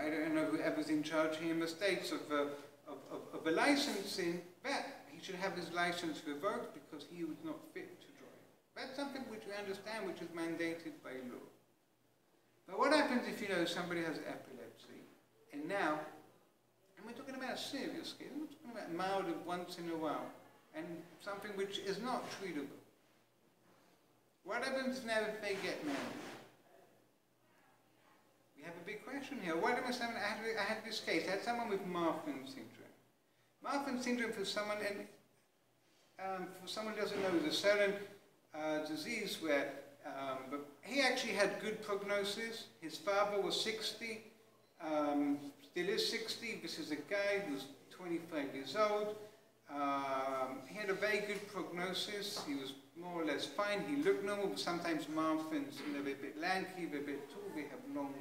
I don't know, whoever's in charge here in the States of the licensing, that he should have his license revoked because he was not fit to drive. That's something which we understand, which is mandated by law. But what happens if you know somebody has epilepsy, and now, and we're talking about a serious case, we're talking about mild of once in a while, and something which is not treatable. What happens now if they get married? We have a big question here. What happens? I had this case. I had someone with Marfan syndrome. Marfan syndrome for someone, and for someone who doesn't know, it was a certain disease where he actually had good prognosis. His father was 60, still is 60. This is a guy who's 25 years old. He had a very good prognosis. He was more or less fine. He looked normal, but sometimes Marfans, they're a bit lanky, they're a bit tall, they have long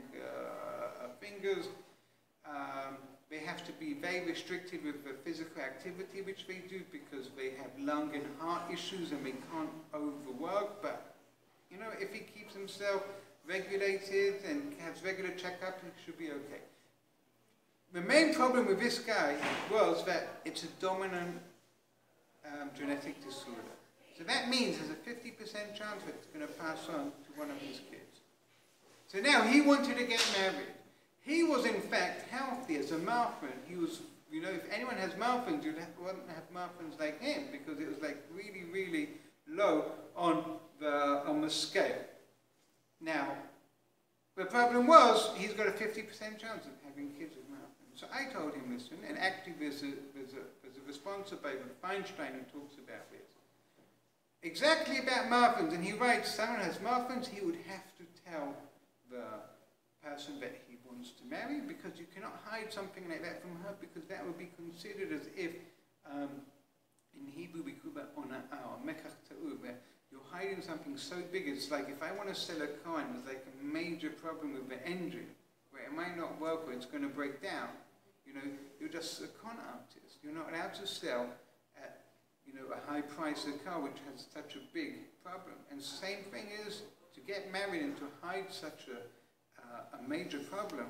fingers. They have to be very restricted with the physical activity which they do because they have lung and heart issues and they can't overwork. But, you know, if he keeps himself regulated and has regular checkup, he should be okay. The main problem with this guy was that it's a dominant genetic disorder. So that means there's a 50% chance that it's going to pass on to one of his kids. So now he wanted to get married. He was in fact healthy as a Marfan. He was, you know, if anyone has Marfans, you wouldn't have Marfans like him because it was like really, really low on the scale. Now, the problem was he's got a 50% chance of having kids with Marfans. So I told him, listen, and actually there's a response by Feinstein who talks about this. Exactly about Marfans, and he writes, someone has Marfans, he would have to tell the person that he wants to marry, because you cannot hide something like that from her, because that would be considered as if, in Hebrew we call that ona'ah, mekach ta'ur, where you're hiding something so big. It's like if I want to sell a car and there's like a major problem with the engine, where it might not work or it's going to break down, you know, you're just a con artist. You're not allowed to sell at, you know, a high price a car which has such a big problem. And same thing is to get married and to hide such a major problem,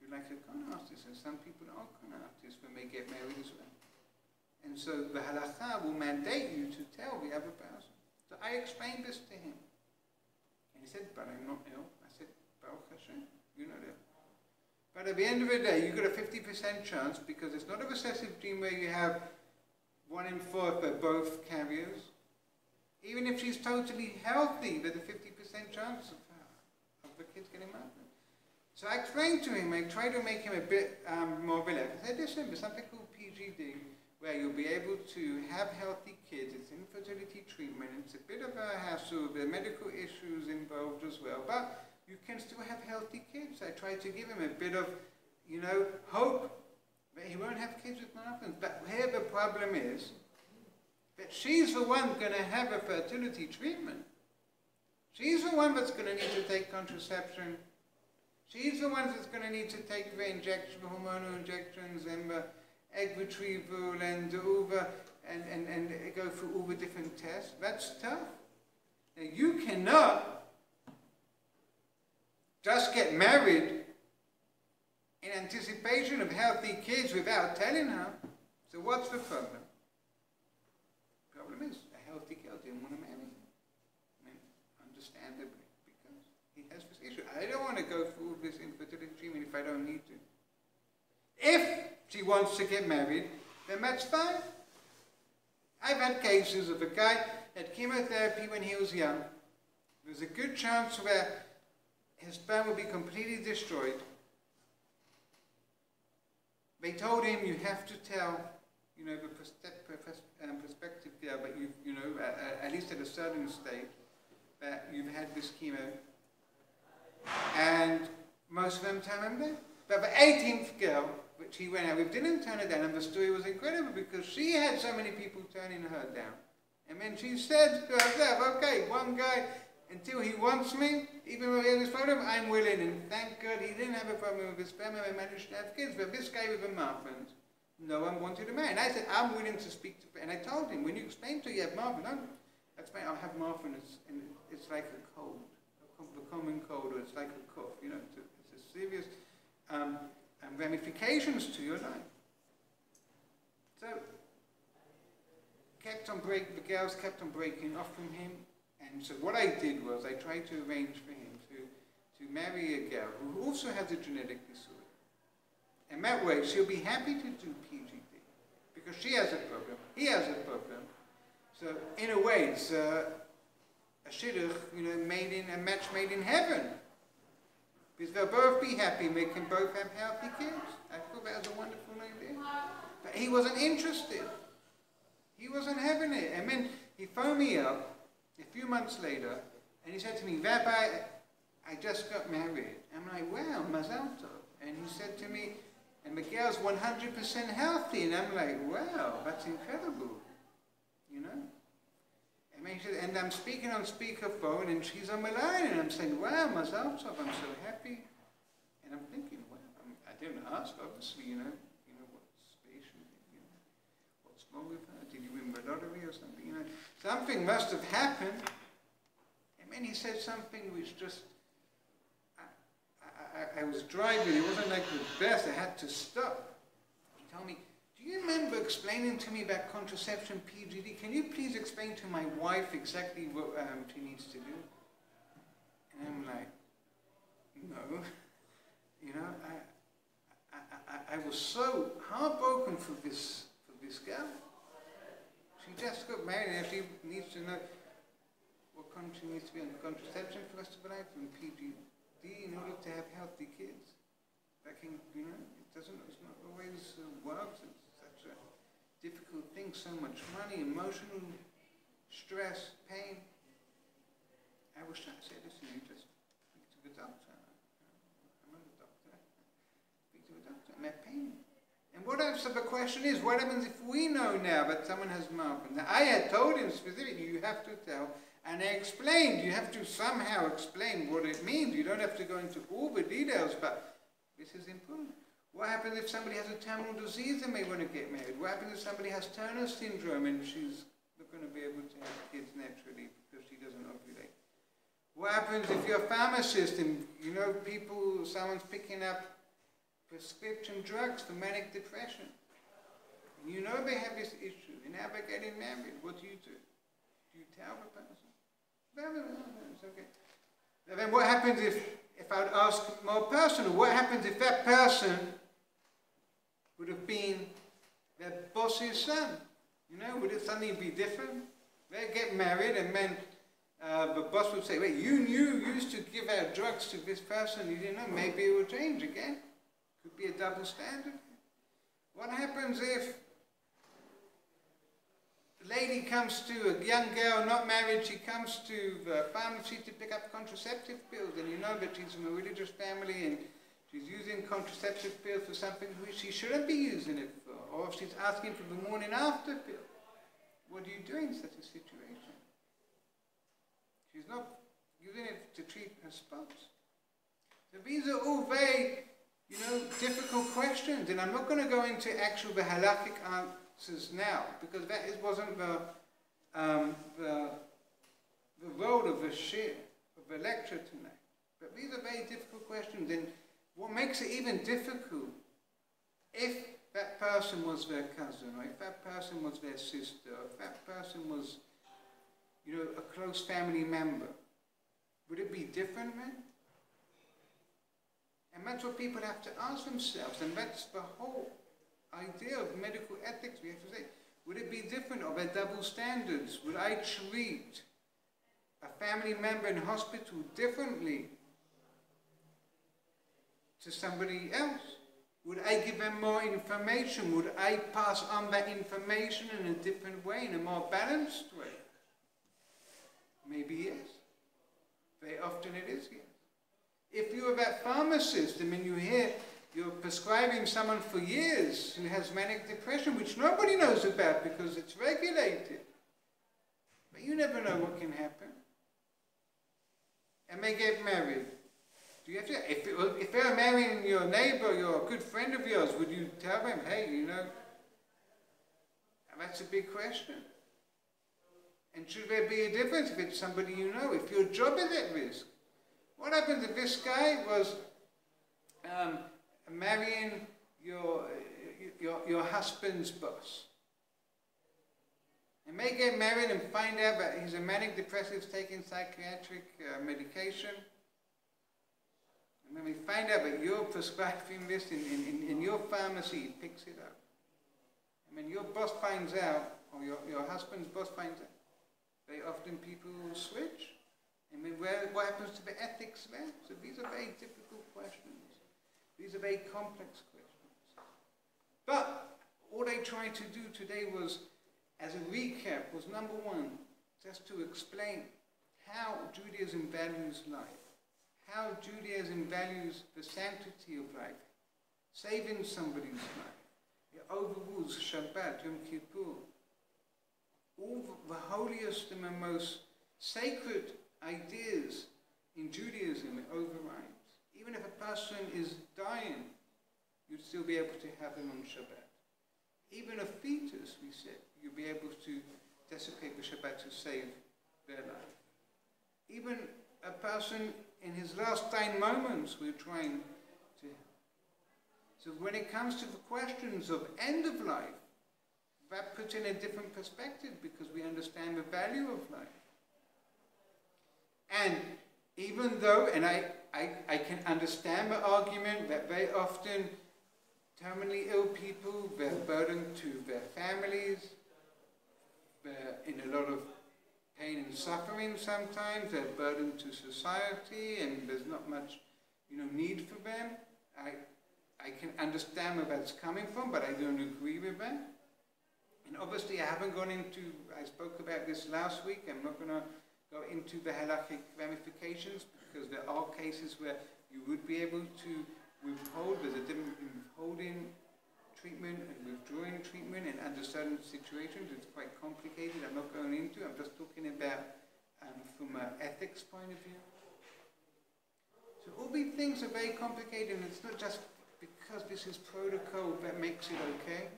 you're like a con artist, and some people are con artists when they get married as well. And so the halakha will mandate you to tell the other person. So I explained this to him. And he said, but I'm not ill. I said, Baruch Hashem, you're not ill. But at the end of the day, you've got a 50% chance because it's not a recessive gene where you have 1 in 4 if they're both carriers. Even if she's totally healthy, there's a 50% chance of the kids getting married. So I explained to him, I tried to make him a bit more relaxed. I said, listen, there's something called PGD, where you'll be able to have healthy kids. It's infertility treatment. It's a bit of a hassle. There are medical issues involved as well. But you can still have healthy kids. I tried to give him a bit of, you know, hope that he won't have kids with Marfans. But here the problem is that she's the one going to have a fertility treatment. She's the one that's going to need to take contraception. She's the one that's going to need to take the injection, the hormonal injections and the egg retrieval and all the, and go through all the different tests. That's tough. Now you cannot just get married in anticipation of healthy kids without telling her. So what's the problem? The problem is a healthy girl didn't want to marry him. I mean, understandably, because he has this issue. I don't want to go through all this infertility treatment if I don't need to. If she wants to get married, then that's fine. I've had cases of a guy that had chemotherapy when he was young. There's a good chance where his sperm will be completely destroyed. They told him, you have to tell, you know, the prospective girl, but you've, you know, at least at a certain stage, that you've had this chemo. And most of them tell him that. But the 18th girl, which he went out with, didn't turn it down, and the story was incredible because she had so many people turning her down. And then she said to herself, okay, one guy, until he wants me, even though he has this problem, I'm willing. And thank God he didn't have a problem with his family and managed to have kids. But this guy with a Marfans, no one wanted to marry. And I said, I'm willing to speak to, and I told him, when you explain to you have Marfan, don't explain, I'll have Marfan, and it's like a cold, a common cold, or it's like a cough, you know, it's a serious and ramifications to your life. So, the girls kept on breaking off from him, and so what I did was I tried to arrange for him to marry a girl who also has a genetic disorder. And that way she'll be happy to do PGD, because she has a problem, he has a problem. So in a way it's a shidduch, you know, made in, a match made in heaven. Because they'll both be happy and they can both have healthy kids. I thought that was a wonderful idea. But he wasn't interested. He wasn't having it. And then he phoned me up a few months later and he said to me, Rabbi, I just got married. I'm like, wow, mazel tov. And he said to me, and Miguel's 100% healthy. And I'm like, wow, that's incredible. You know? And I'm speaking on speakerphone and she's on the line and I'm saying, wow, mazel tov, I'm so happy. And I'm thinking, wow, I didn't ask, obviously, you know, what's patient, you know, what's wrong with her? Did you win the lottery or something? You know, something must have happened. And then he said something which just, I was driving, it wasn't like the best, I had to stop. He told me, do you remember explaining to me about contraception, PGD? Can you please explain to my wife exactly what she needs to do? And I'm like, no. You know, I was so heartbroken for this girl. She just got married and she needs to know what country needs to be on contraception for the rest of her life and PGD in order to have healthy kids. That can, you know, it's not always works. It's such a difficult thing, so much money, emotional stress, pain. I was trying to say, listen, you just speak to the doctor. I'm not a doctor. Speak to the doctor. I'm at pain. And what else? So the question is, what happens if we know now that someone has Marfan? Now, I had told him specifically, you have to tell, and I explained. You have to somehow explain what it means. You don't have to go into all the details, but this is important. What happens if somebody has a terminal disease and they want to get married? What happens if somebody has Turner syndrome and she's not going to be able to have kids naturally because she doesn't ovulate? What happens if you're a pharmacist and, you know, someone's picking up prescription drugs for manic depression? And you know they have this issue. And now they're getting married. What do? Do you tell the person? No, it's okay. Now then what happens if I would ask more personal, what happens if that person would have been their boss's son? You know, would it suddenly be different? They'd get married and then the boss would say, wait, you knew you used to give out drugs to this person, you didn't know, maybe it will change again. Could be a double standard. What happens if a lady comes to a young girl, not married, she comes to the pharmacy to pick up contraceptive pills, and you know that she's from a religious family and she's using contraceptive pills for something which she shouldn't be using it for, or if she's asking for the morning after pill. What do you do in such a situation? She's not using it to treat her spouse. So these are all very, you know, difficult questions, and I'm not going to go into actual the halakhic answers now, because it wasn't the role of the shir, of the lecture tonight. But these are very difficult questions, and what makes it even difficult, if that person was their cousin, or if that person was their sister, or if that person was, you know, a close family member, would it be different then? And that's what people have to ask themselves, and that's the whole idea of medical ethics. We have to say, would it be different? Are there double standards? Would I treat a family member in hospital differently to somebody else? Would I give them more information? Would I pass on that information in a different way, in a more balanced way? Maybe yes. Very often it is yes. If you're that pharmacist, I mean, you hear you're prescribing someone for years who has manic depression, which nobody knows about because it's regulated. But you never know what can happen. And they get married. Do you have to? If they're marrying your neighbor, your good friend of yours, would you tell them, hey, you know, that's a big question. And should there be a difference if it's somebody you know, if your job is at risk? What happens if this guy was marrying your husband's boss? And they get married and find out that he's a manic depressive, taking psychiatric medication. And then we find out that you're prescribing this in your pharmacy, he picks it up. And when your boss finds out, or your husband's boss finds out, very often people switch. I mean, what happens to the ethics there? So these are very difficult questions. These are very complex questions. But all I tried to do today was as a recap, was number one, just to explain how Judaism values life, how Judaism values the sanctity of life, saving somebody's life. It overrules Shabbat, Yom Kippur. All the holiest and the most sacred ideas in Judaism, it overrides. Even if a person is dying, you'd still be able to have him on Shabbat. Even a fetus, we said, you'd be able to desiccate the Shabbat to save their life. Even a person in his last dying moments, we're trying to. So when it comes to the questions of end of life, that puts in a different perspective because we understand the value of life. And even though, and I can understand the argument that very often terminally ill people, they're burdened to their families, they're in a lot of pain and suffering sometimes, they're burdened to society, and there's not much, need for them. I can understand where that's coming from, but I don't agree with that. And obviously I haven't gone into, I spoke about this last week, I'm not going to go into the halakhic ramifications because there are cases where you would be able to withhold, there's a difference between withholding treatment and withdrawing treatment, and under certain situations it's quite complicated, I'm not going into, I'm just talking about from an ethics point of view. So all these things are very complicated, and it's not just because this is protocol that makes it okay.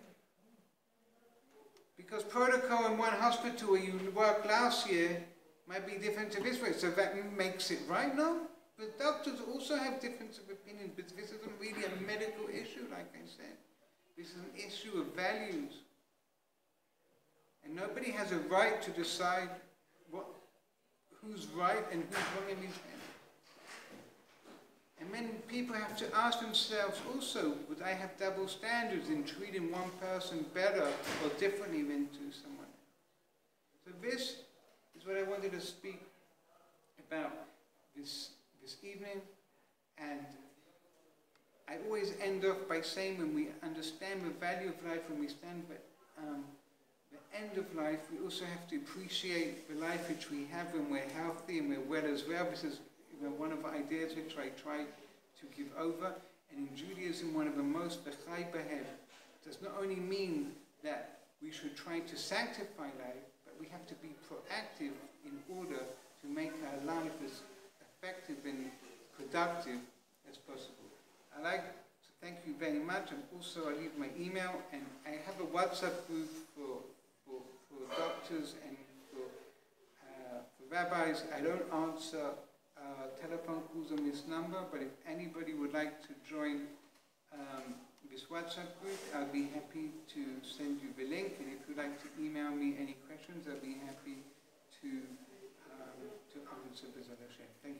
Because protocol in one hospital where you worked last year might be different to this way, so that makes it right now. But doctors also have difference of opinion, but this isn't really a medical issue, like I said. This is an issue of values. And nobody has a right to decide who's right and who's wrong in these things. And then people have to ask themselves also, would I have double standards in treating one person better or differently than to someone else? So this is what I wanted to speak about this evening. And I always end off by saying, when we understand the value of life, when we stand at the end of life, we also have to appreciate the life which we have when we're healthy and we're well as well. This is one of the ideas which I try to give over, and in Judaism one of the most, the chai b'hem, does not only mean that we should try to sanctify life, but we have to be proactive in order to make our life as effective and productive as possible. I'd like to thank you very much, and also I leave my email, and I have a WhatsApp group for doctors and for rabbis. I don't answer telephone calls on this number, but if anybody would like to join this WhatsApp group, I'll be happy to send you the link, and if you'd like to email me any questions, I'll be happy to answer. Thank you.